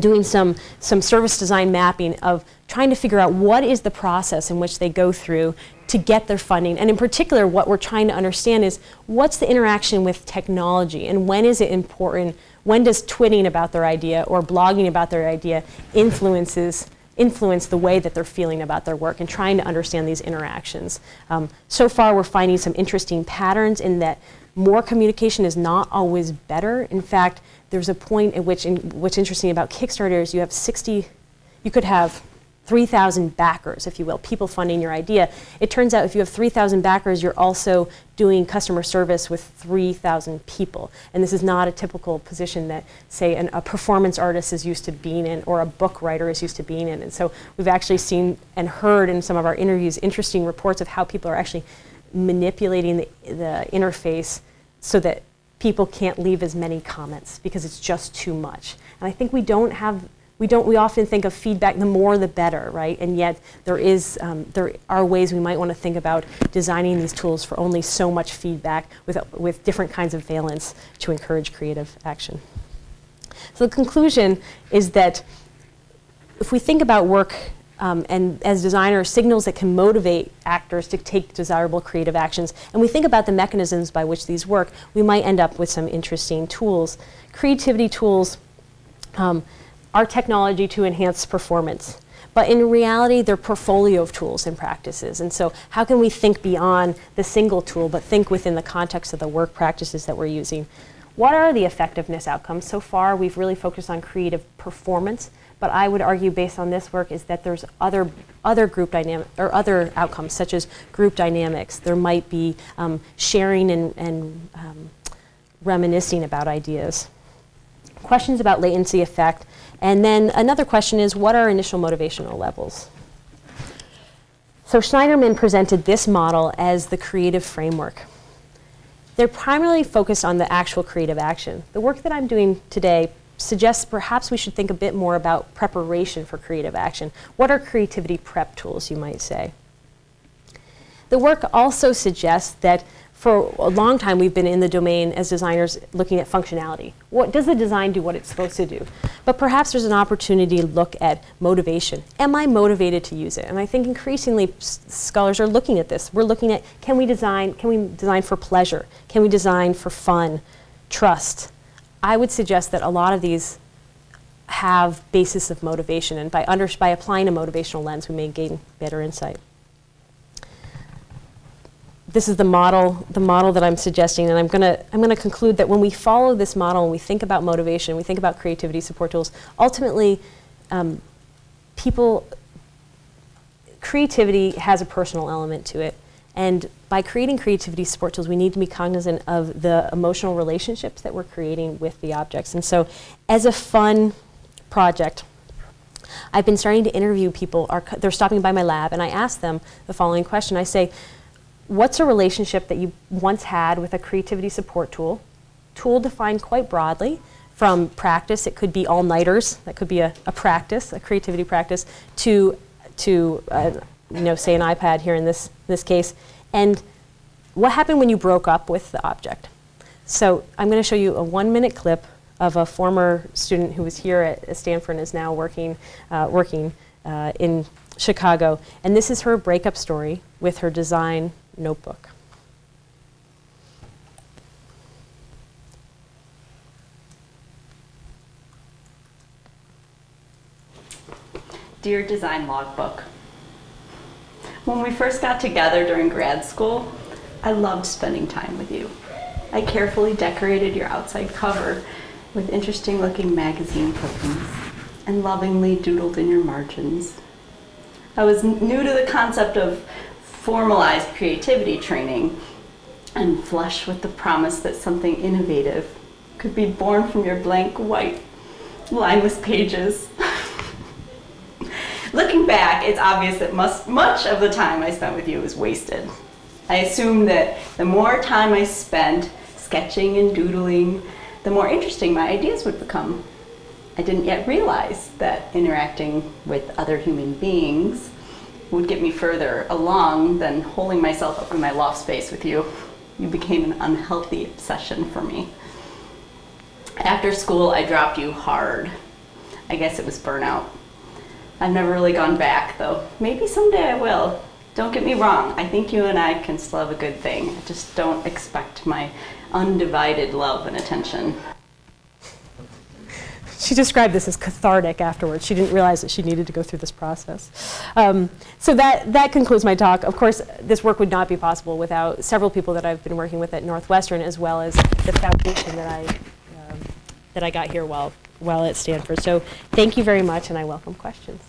doing some service design mapping of trying to figure out what is the process in which they go through to get their funding. And in particular, what we're trying to understand is what's the interaction with technology and when is it important, when does twitting about their idea or blogging about their idea influence the way that they're feeling about their work, and trying to understand these interactions. So far we're finding some interesting patterns in that more communication is not always better. In fact, there's a point at which, what's interesting about Kickstarter is you have 60, you could have 3,000 backers, if you will, people funding your idea. It turns out if you have 3,000 backers, you're also doing customer service with 3,000 people. And this is not a typical position that, say, a performance artist is used to being in, or a book writer is used to being in. And so we've actually seen and heard in some of our interviews interesting reports of how people are actually manipulating the interface so that people can't leave as many comments because it's just too much. And I think we often think of feedback, the more the better, right? And yet there are ways we might want to think about designing these tools for only so much feedback with different kinds of valence to encourage creative action. So the conclusion is that if we think about work and as designers, signals that can motivate actors to take desirable creative actions, and we think about the mechanisms by which these work, we might end up with some interesting tools. Creativity tools are technology to enhance performance, but in reality they're portfolio of tools and practices. And so how can we think beyond the single tool, but think within the context of the work practices that we're using? What are the effectiveness outcomes? So far we've really focused on creative performance, but I would argue based on this work is that there's other group dynamic or other outcomes such as group dynamics. There might be sharing and reminiscing about ideas. Questions about latency effect, and then another question is what are initial motivational levels? So Schneiderman presented this model as the creative framework. They're primarily focused on the actual creative action. The work that I'm doing today suggests perhaps we should think a bit more about preparation for creative action. What are creativity prep tools, you might say? The work also suggests that for a long time we've been in the domain as designers looking at functionality. What does the design do what it's supposed to do? But perhaps there's an opportunity to look at motivation. Am I motivated to use it? And I think increasingly scholars are looking at this. We're looking at can we design for pleasure? Can we design for fun, trust? I would suggest that a lot of these have basis of motivation, and by applying a motivational lens, we may gain better insight. This is the model that I'm suggesting, and I'm going to conclude that when we follow this model and we think about motivation, we think about creativity support tools, ultimately creativity has a personal element to it. And by creating creativity support tools, we need to be cognizant of the emotional relationships that we're creating with the objects. And so as a fun project, I've been starting to interview people. They're stopping by my lab, and I ask them the following question. I say, what's a relationship that you once had with a creativity support tool? Tool defined quite broadly. From practice, it could be all-nighters. That could be a practice, a creativity practice, to say an iPad here in this case. And what happened when you broke up with the object? So I'm going to show you a 1-minute clip of a former student who was here at Stanford and is now working in Chicago. And this is her breakup story with her design notebook. Dear Design Logbook, when we first got together during grad school, I loved spending time with you. I carefully decorated your outside cover with interesting looking magazine clippings and lovingly doodled in your margins. I was new to the concept of formalized creativity training and flush with the promise that something innovative could be born from your blank white, lineless pages. Looking back, it's obvious that much of the time I spent with you was wasted. I assume that the more time I spent sketching and doodling, the more interesting my ideas would become. I didn't yet realize that interacting with other human beings would get me further along than holding myself up in my loft space with you. You became an unhealthy obsession for me. After school, I dropped you hard. I guess it was burnout. I've never really gone back, though. Maybe someday I will. Don't get me wrong, I think you and I can still have a good thing. I just don't expect my undivided love and attention. She described this as cathartic afterwards. She didn't realize that she needed to go through this process. So that concludes my talk. Of course, this work would not be possible without several people that I've been working with at Northwestern, as well as the foundation that I got here while at Stanford. So thank you very much, and I welcome questions.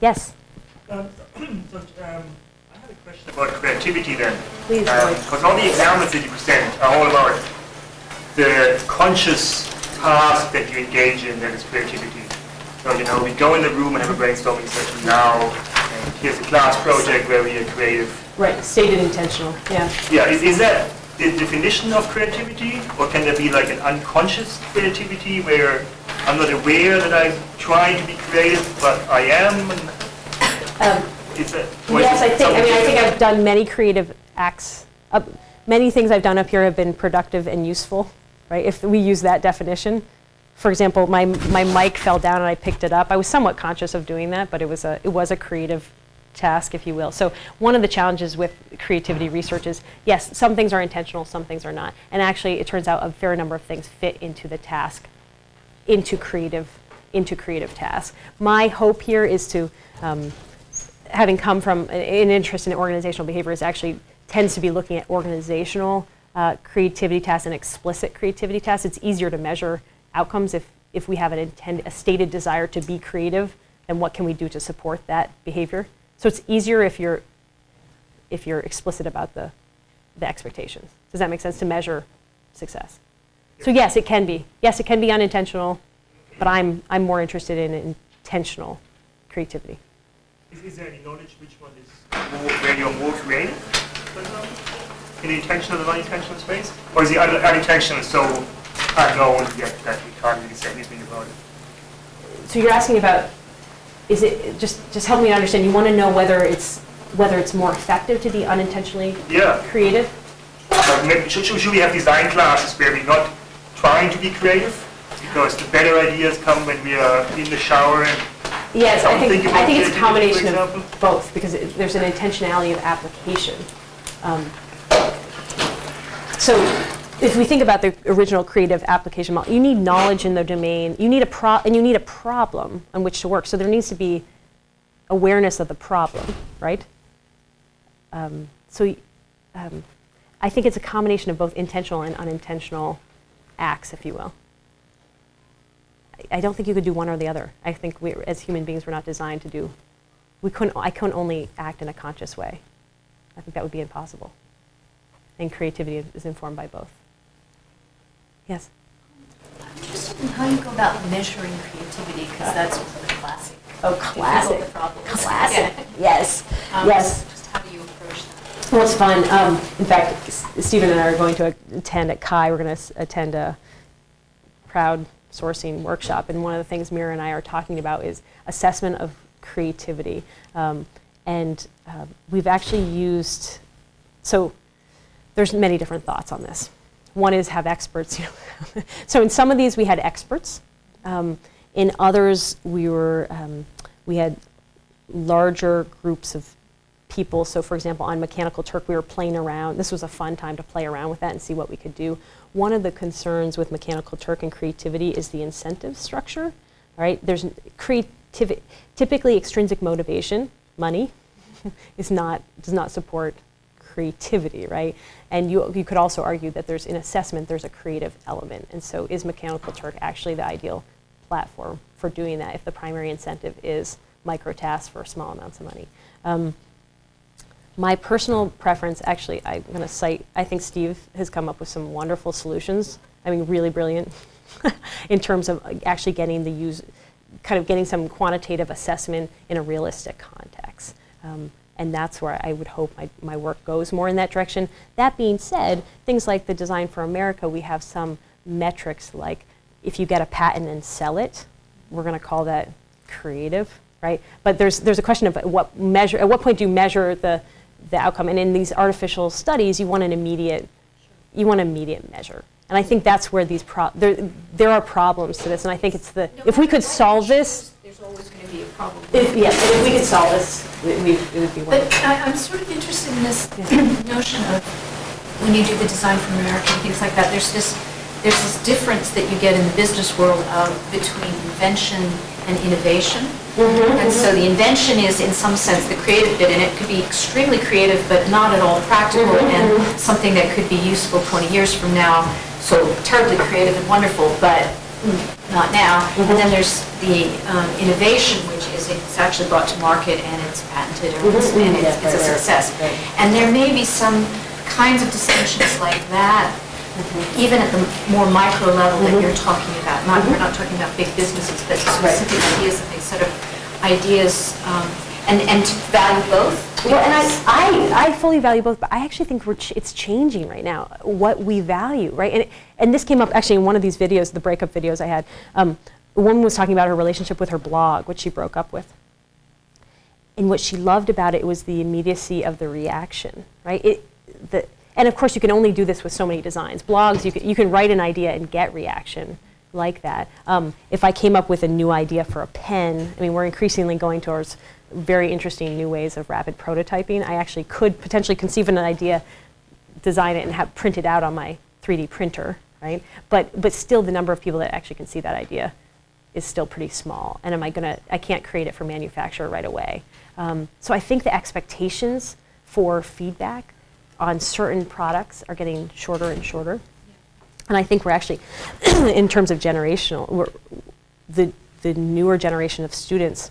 Yes? I had a question about creativity then. Please. Because all the examples that you present are all about the conscious task that you engage in that is creativity. So, you know, we go in the room and have a brainstorming session now, and here's a class project where we are creative. Right, stated intentional, yeah. Yeah, is that the definition of creativity, or can there be like an unconscious creativity where I'm not aware that I'm trying to be creative, but I am? Yes, I think I've done many creative acts. Many things I've done up here have been productive and useful, right? If we use that definition. For example, my mic fell down and I picked it up. I was somewhat conscious of doing that, but it was a creative task, if you will. So one of the challenges with creativity research is, yes, some things are intentional, some things are not. And actually, it turns out a fair number of things fit into the task. Into creative tasks. My hope here is to, having come from an interest in organizational behavior, is actually tends to be looking at organizational creativity tasks and explicit creativity tasks. It's easier to measure outcomes if we have a stated desire to be creative, and what can we do to support that behavior. So it's easier if you're explicit about the expectations. Does that make sense? To measure success. So yes, it can be. Yes, it can be unintentional, but I'm more interested in intentional creativity. Is there any knowledge which one is more, where you're more creative, for example, in intentional and unintentional space? Or is the unintentional so unknown yet that we can't really say anything about it? So you're asking about, is it, just help me understand, you want to know whether it's more effective to be unintentionally creative? Like, should we have design classes where we're not trying to be creative, because the better ideas come when we are in the shower? And yes, I think it's a combination of both, because there's an intentionality of application. So if we think about the original creative application model, you need knowledge in the domain, you need a problem on which to work. So there needs to be awareness of the problem, right? I think it's a combination of both intentional and unintentional acts, if you will. I don't think you could do one or the other. I think we, as human beings, we're not designed to do. I couldn't only act in a conscious way. I think that would be impossible. And creativity is informed by both. Yes? I'm interested in how you go about measuring creativity, because that's one of the classic. Oh, classic. Classic. Yeah. Yes. Yes. Just how do you approach that? Well, it's fun. In fact, Steven and I are going to attend at Chi. We're going to attend a crowdsourcing workshop. And one of the things Mira and I are talking about is assessment of creativity. We've actually used, so there's many different thoughts on this. One is have experts. You know. So in some of these, we had experts. In others, we had larger groups of people. So for example, on Mechanical Turk, we were playing around. This was a fun time to play around with that and see what we could do. One of the concerns with Mechanical Turk and creativity is the incentive structure. All right, there's typically extrinsic motivation, money, does not support creativity, right? And you could also argue that there's, in assessment, there's a creative element. And so is Mechanical Turk actually the ideal platform for doing that if the primary incentive is micro tasks for small amounts of money? My personal preference, actually, I'm going to cite, I think Steve has come up with some wonderful solutions I mean, really brilliant in terms of actually getting the user, kind of getting some quantitative assessment in a realistic context. And that's where I would hope my work goes more in that direction. That being said, things like the Design for America, we have some metrics like if you get a patent and sell it, we're going to call that creative, right? But there's a question of at what point do you measure the outcome? And in these artificial studies, you want an immediate, you want an immediate measure. And I think that's where these there are problems to this. And I think it's the, if we could solve this. There's always going to be a problem. If we could solve this, it would be wonderful. But I'm sort of interested in this notion of when you do the Design for America and things like that, there's this difference that you get in the business world between invention and innovation. And so the invention is, in some sense, the creative bit, and it could be extremely creative, but not at all practical, and something that could be useful 20 years from now. So terribly creative and wonderful, but not now. And then there's the innovation, which is it's actually brought to market and it's patented, or it's a success. Right. And there may be some kinds of distinctions like that. Even at the more micro level that you're talking about, we're not talking about big businesses, but specific ideas and these sort of ideas, and to value both. Well, and I fully value both, but I actually think it's changing right now what we value, right? And this came up actually in one of these videos, the breakup videos I had. A woman was talking about her relationship with her blog, which she broke up with. And what she loved about it was the immediacy of the reaction, right? And of course, you can only do this with so many designs. Blogs, you can write an idea and get reaction like that. If I came up with a new idea for a pen, I mean, we're increasingly going towards very interesting new ways of rapid prototyping. I actually could potentially conceive an idea, design it, and have print it out on my 3D printer, right? But still, the number of people that actually can see that idea is still pretty small. And I can't create it for manufacture right away. So I think the expectations for feedback on certain products are getting shorter and shorter. And I think we're actually, in terms of generational, the newer generation of students,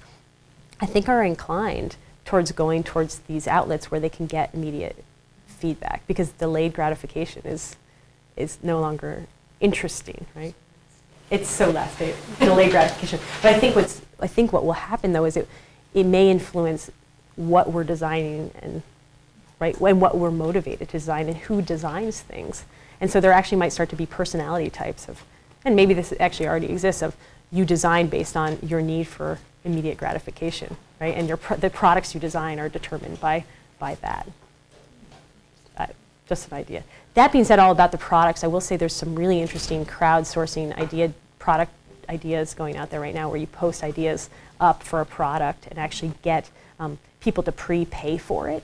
I think are inclined towards going towards these outlets where they can get immediate feedback, because delayed gratification is no longer interesting, right? It's so last date, delayed gratification. But I think what will happen though is it may influence what we're designing and and what we're motivated to design and who designs things. And so there actually might start to be personality types of, and maybe this actually already exists, of you design based on your need for immediate gratification, right? And the products you design are determined by that. Just an idea. That being said, all about the products, I will say there's some really interesting crowdsourcing product ideas going out there right now where you post ideas up for a product and actually get people to pre-pay for it.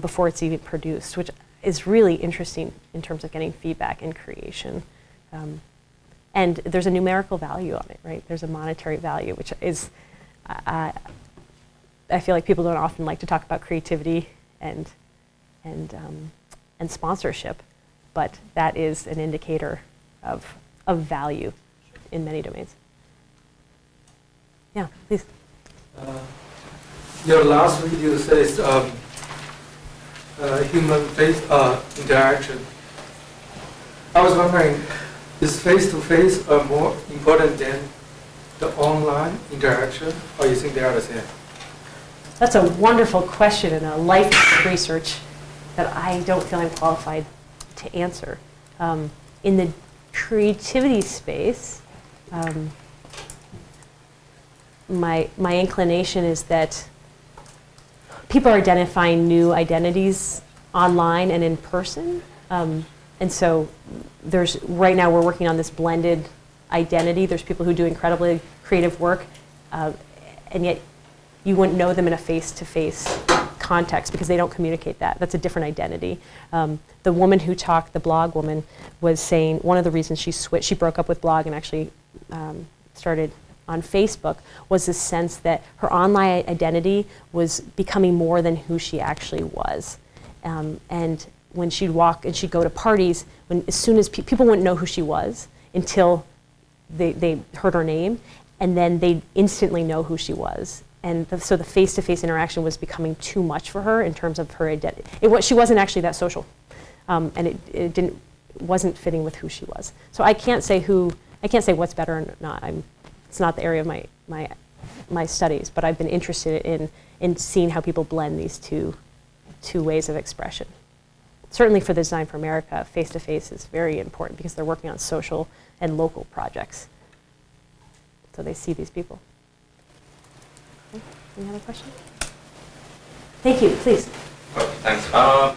Before it's even produced, which is really interesting in terms of getting feedback and creation. And there's a numerical value on it, right? There's a monetary value, which is, I feel like people don't often like to talk about creativity and sponsorship, but that is an indicator of value in many domains. Yeah, please. Your last video says, human face interaction. I was wondering, is face-to-face more important than the online interaction, or you think they are the same? That's a wonderful question and a life of research that I don't feel I'm qualified to answer. In the creativity space, my inclination is that people are identifying new identities online and in person. And so right now we're working on this blended identity. There's people who do incredibly creative work, and yet you wouldn't know them in a face-to-face context because they don't communicate that. That's a different identity. The woman who talked, the blog woman, was saying one of the reasons she broke up with blog and actually started on Facebook was this sense that her online identity was becoming more than who she actually was. And when she'd walk and she'd go to parties, as soon as people wouldn't know who she was until they heard her name, and then they'd instantly know who she was. And so the face-to-face interaction was becoming too much for her in terms of her identity. She wasn't actually that social, and it didn't wasn't fitting with who she was. So I can't say who, I can't say what's better or not. It's not the area of my studies, but I've been interested in seeing how people blend these two ways of expression. Certainly for Design for America, face-to-face is very important because they're working on social and local projects. So they see these people. Any other questions? Thank you, please. Okay, thanks.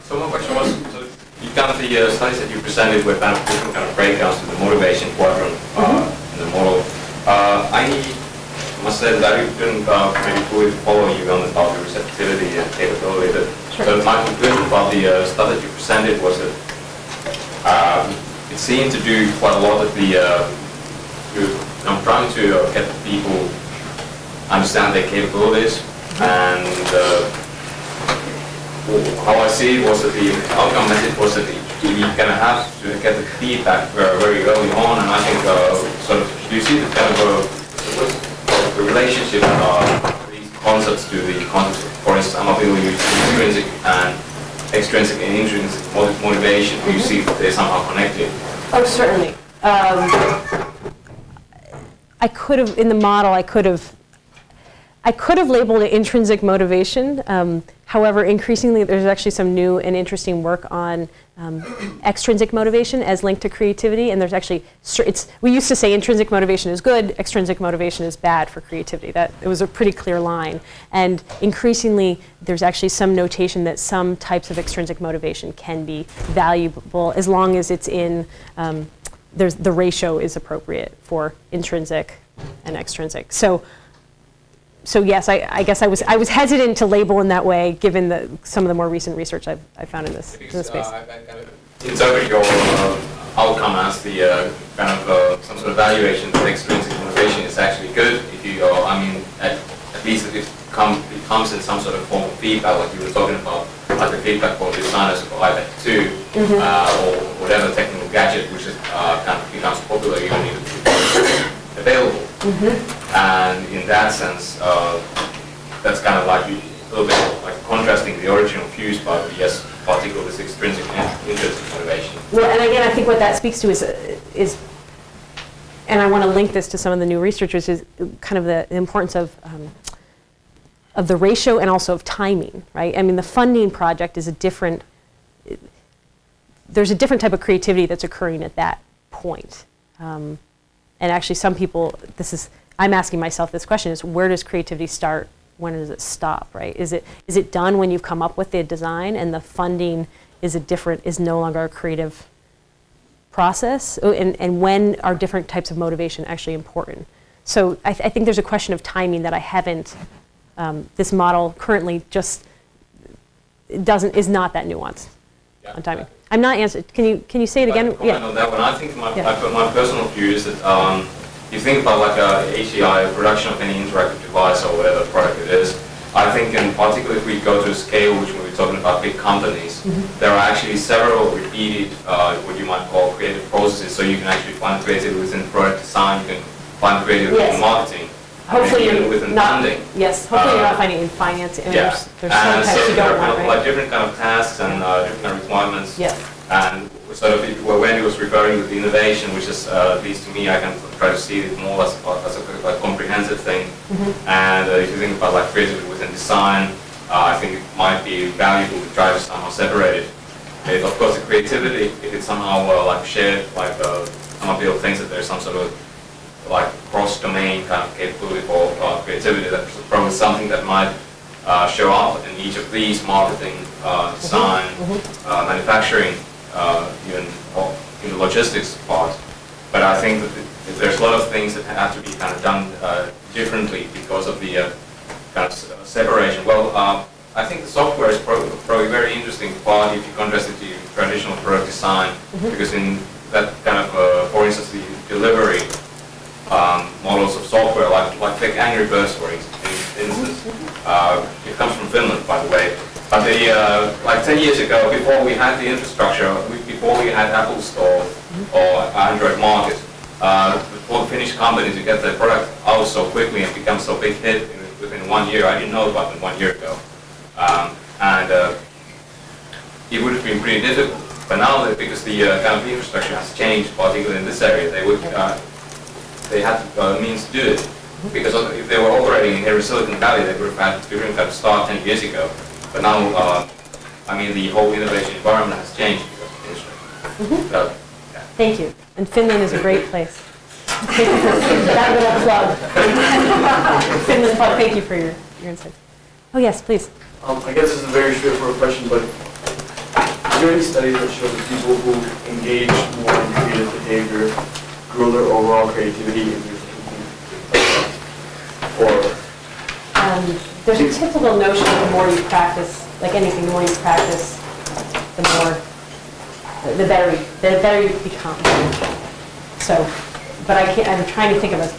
So one question was, so you've done the studies that you presented with different kind of breakdowns to the motivation quadrant in the model. I must say that I couldn't maybe fully follow you on the topic receptivity and capability. But my conclusion about the stuff that you presented was that it seemed to do quite a lot of the, I'm trying to get people understand their capabilities, and how I see it was that the outcome message was that you kind of have to get the feedback very early on, and I think sort of you see the kind of the relationship of these concepts to the concepts of, for instance, Amabile used intrinsic and extrinsic and intrinsic motivation. Do you see that they're somehow connected? Oh, certainly. I could have in the model. I could have labeled it intrinsic motivation. However, increasingly, there's actually some new and interesting work on extrinsic motivation as linked to creativity. And there's actually, we used to say intrinsic motivation is good, extrinsic motivation is bad for creativity. It was a pretty clear line. And increasingly, there's actually some notation that some types of extrinsic motivation can be valuable as long as it's in, the ratio is appropriate for intrinsic and extrinsic. So yes, I guess I was hesitant to label in that way, given some of the more recent research I found in this space. It's over your outcome as the kind of some sort of valuation that extrinsic motivation is actually good. If you, I mean, at least if it comes in some sort of form of feedback, like you were talking about, like the feedback for designers for iPad 2 or whatever technical gadget, which is kind of becomes popular, you don't need to available. And in that sense, that's kind of like a little bit like contrasting the original views, but yes, particularly this extrinsic and intrinsic motivation. Well, and again, I think what that speaks to is, and I want to link this to some of the new researchers, is kind of the importance of the ratio and also of timing, right? I mean, the funding project is a different. There's a different type of creativity that's occurring at that point. And actually some people, I'm asking myself this question, is where does creativity start, when does it stop, right? Is it done when you've come up with the design and the funding is no longer a creative process? And when are different types of motivation actually important? So I think there's a question of timing that I haven't, this model currently just is not that nuanced on timing. I'm not answering. Can you say it again? Yeah. On that one, I think my personal view is that you think about like a HDI, a production of any interactive device or whatever product it is. I think, and particularly if we go to a scale, which when we're talking about big companies, there are actually several repeated what you might call creative processes. So you can actually find creative within product design. You can find creative within marketing. Hopefully you're not funding. Yes. Hopefully you're not finding in financing. Yeah. There's and some so you don't want, right? Like different kind of tasks and different kind of requirements. Yeah. And sort of it, when he was referring to the innovation, which is at least to me, I can try to see it more as a comprehensive thing. And if you think about like creativity within design, I think it might be valuable to try to somehow separate it. If, of course, the creativity, if it's somehow like shared, like Amabile thinks that there's some sort of like cross-domain kind of capability for creativity, that's probably something that might show up in each of these: marketing, design, manufacturing, even in the logistics part. But I think that there's a lot of things that have to be kind of done differently because of the kind of separation. Well, I think the software is probably very interesting part if you contrast it to traditional product design, because in that kind of, for instance, the delivery models of software, like take Angry Birds for instance. It comes from Finland, by the way. But the, like 10 years ago, before we had the infrastructure, before we had Apple Store or Android Market, for the Finnish company to get their product out so quickly and become so big hit within 1 year, I didn't know about them 1 year ago. And it would have been pretty difficult. But now, because the kind of infrastructure has changed, particularly in this area, they had the means to do it. Because if they were operating here in Silicon Valley, they would have had to start 10 years ago. But now, I mean, the whole innovation environment has changed because of the infrastructure. Mm-hmm. So, yeah. Thank you. And Finland is a great place. That little club. Finland Club, thank you for your insights. Oh, yes, please. I guess this is a very straightforward question, but are there any studies that show that people who engage more in creative behavior grow their overall creativity in their thinking? Or there's a typical notion that the more you practice, like anything, the more you practice, the more, the better you become. So. But I can't, I'm trying to think of an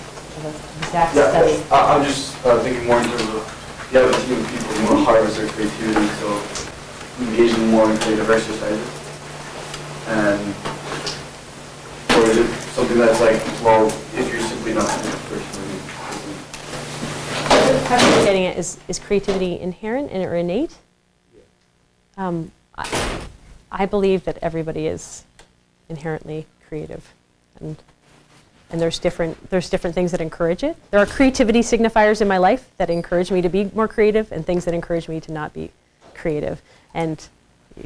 exact study. I'm just thinking more in terms of you have a team of people who want to harvest their creativity, so engaging more in creative exercises. And, or is it something that's like, well, if you're simply not an expert, maybe. The question I'm getting at is creativity inherent and or innate? Yeah. I believe that everybody is inherently creative. And there's different things that encourage it. There are creativity signifiers in my life that encourage me to be more creative and things that encourage me to not be creative. And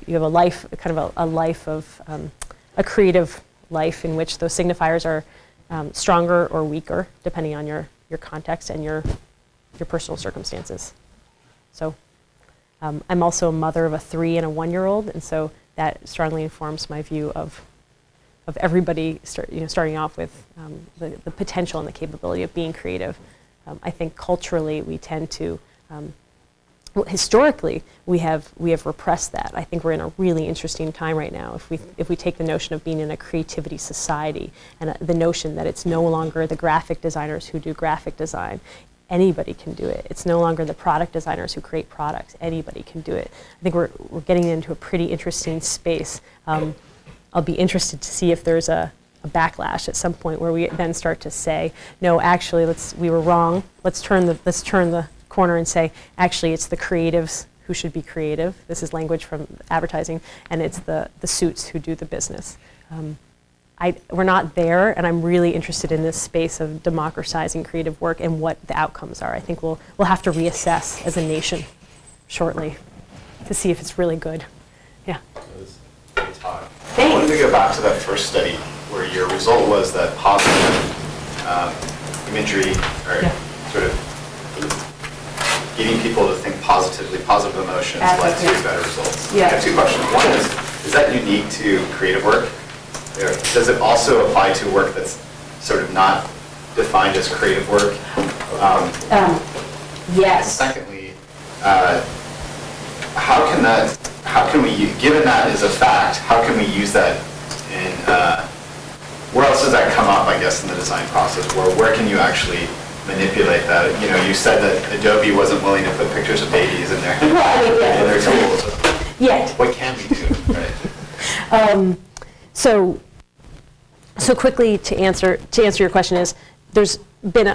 you have a life, kind of a life of, a creative life in which those signifiers are stronger or weaker depending on your context and your personal circumstances. So I'm also a mother of a 3- and a 1-year-old, and so that strongly informs my view of everybody starting off with the potential and the capability of being creative. I think culturally we tend to, historically we have repressed that. I think we're in a really interesting time right now. If we take the notion of being in a creativity society and the notion that it's no longer the graphic designers who do graphic design, anybody can do it. It's no longer the product designers who create products, anybody can do it. I think we're getting into a pretty interesting space. I'll be interested to see if there's a backlash at some point where we then start to say, no, actually, we were wrong. Let's turn the corner and say, actually, it's the creatives who should be creative. This is language from advertising, and it's the suits who do the business. We're not there, and I'm really interested in this space of democratizing creative work and what the outcomes are. I think we'll have to reassess as a nation shortly to see if it's really good. Yeah. I wanted to go back to that first study where your result was that positive imagery, or sort of getting people to think positively, positive emotions led to better results. Yeah. I have two questions. One is that unique to creative work? Or does it also apply to work that's sort of not defined as creative work? Yes. Secondly, given that is a fact, how can we use that in, where else does that come up, I guess, in the design process? Where can you actually manipulate that? You know, you said that Adobe wasn't willing to put pictures of babies in their, in their tools. Yet. What can we do, right? So quickly to answer your question is, there's been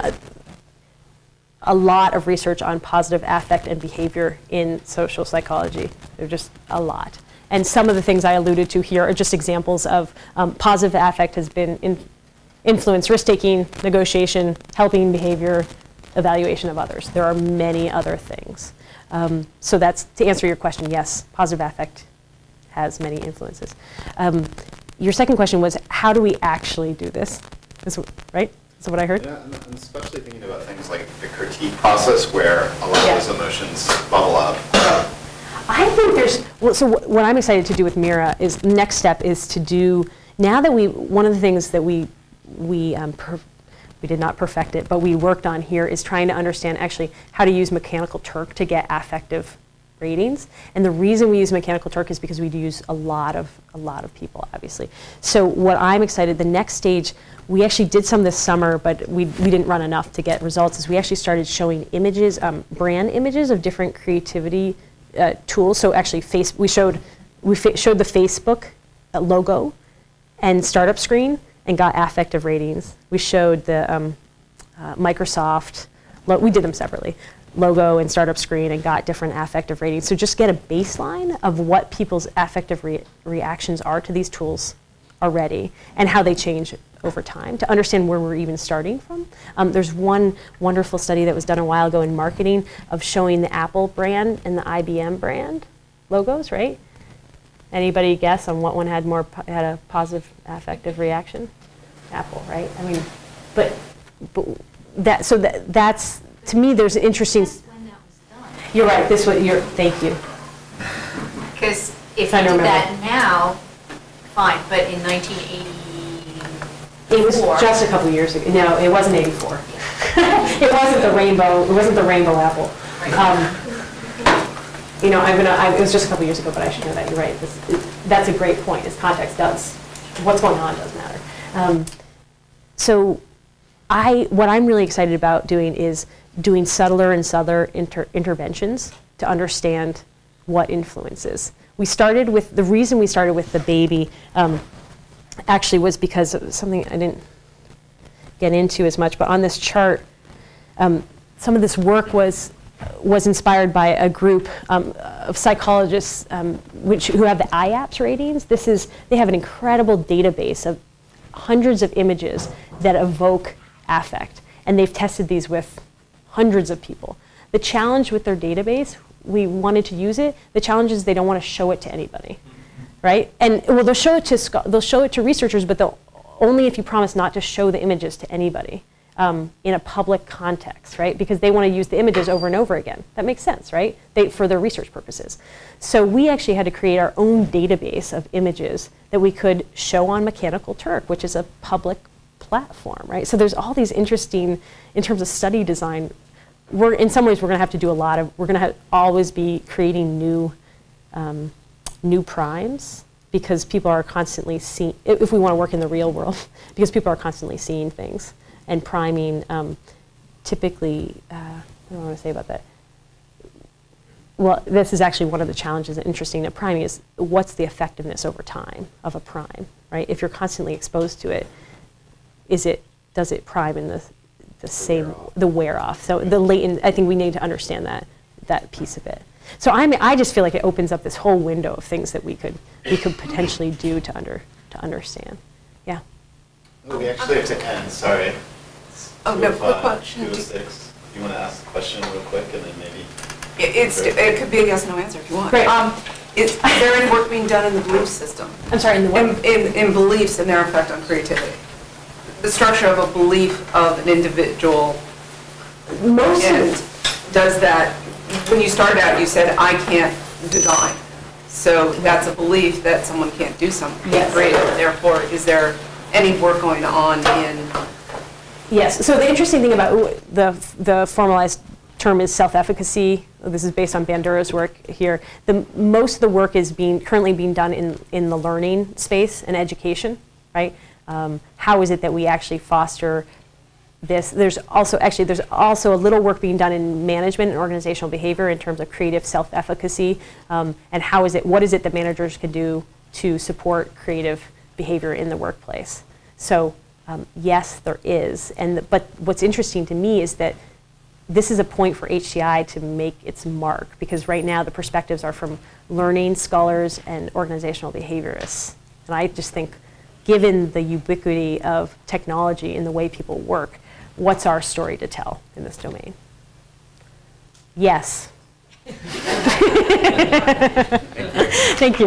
a lot of research on positive affect and behavior in social psychology. There's just a lot. And some of the things I alluded to here are just examples of positive affect has been influence, risk-taking, negotiation, helping behavior, evaluation of others. There are many other things. So that's, to answer your question, yes, positive affect has many influences. Your second question was, how do we actually do this? Right? Is that what I heard? Yeah, I'm especially thinking about things like the critique process where a lot of those emotions bubble up. I think there's, what I'm excited to do with Mira is, next step is to do, now that one of the things that we did not perfect it, but we worked on here is trying to understand actually how to use Mechanical Turk to get affective ratings. And the reason we use Mechanical Turk is because we use a lot of people, obviously. So what I'm excited, the next stage, we actually did some this summer, but we didn't run enough to get results, is we actually started showing images, brand images of different creativity tools. So actually, we showed the Facebook logo and startup screen and got affective ratings. We showed the Microsoft, we did them separately. logo and startup screen and got different affective ratings. So just get a baseline of what people's affective reactions are to these tools already and how they change over time to understand where we're even starting from. There's one wonderful study that was done a while ago in marketing of showing the Apple brand and the IBM brand logos, right? Anybody guess on what one had more had a positive affective reaction? Apple, right? I mean, but that so that's to me there's an interesting. When that was done. You're right. This what you're. Thank you. Because if I do that now, fine. But in 1984, it was just a couple years ago. No, it wasn't 84. It wasn't the rainbow. It wasn't the rainbow apple. Right. You know, it was just a couple years ago, but I should know that. You're right. That's a great point. Is context does. What's going on does matter. So, what I'm really excited about doing is doing subtler and subtler interventions to understand what influences. We started with the reason we started with the baby. Actually, was because it was something I didn't get into as much. But on this chart, some of this work was inspired by a group of psychologists who have the IAPS ratings. They have an incredible database of hundreds of images that evoke affect, and they've tested these with hundreds of people. The challenge with their database, we wanted to use it. The challenge is they don't want to show it to anybody, right? And well, they'll show it to researchers, but they'll only if you promise not to show the images to anybody. In a public context, right? Because they want to use the images over and over again. That makes sense, right? For their research purposes. So we actually had to create our own database of images that we could show on Mechanical Turk, which is a public platform, right? So there's all these interesting, in terms of study design, in some ways we're going to have to do a lot of, we're going to always be creating new primes, because people are constantly seeing, if we want to work in the real world, because people are constantly seeing things. And priming typically, I don't want to say about that. Well, this is actually one of the challenges and interesting in priming is what's the effectiveness over time of a prime, right? If you're constantly exposed to it, does it prime in the same, the wear off? So the latent, I think we need to understand that piece of it. So I just feel like it opens up this whole window of things that we could potentially do to understand. Yeah. We actually have to end, sorry. Oh, no, quick question. 2:06. You want to ask a question real quick and then maybe... It could be a yes-no answer if you want. Great. Is there any work being done in the belief system? I'm sorry, in the what? In beliefs and their effect on creativity. The structure of a belief of an individual. Most of it. Does that... When you started out, you said, I can't design. So that's a belief that someone can't do something. Yes. Creative. Therefore, is there... any work going on in... Yes, so the interesting thing about the formalized term is self-efficacy. This is based on Bandura's work here. Most of the work is currently being done in the learning space and education, right? How is it that we actually foster this? There's also a little work being done in management and organizational behavior in terms of creative self-efficacy, and what is it that managers can do to support creative behavior in the workplace. So yes, there is. But what's interesting to me is that this is a point for HTI to make its mark, because right now the perspectives are from learning scholars and organizational behaviorists. And I just think, given the ubiquity of technology in the way people work, what's our story to tell in this domain? Yes. Thank you.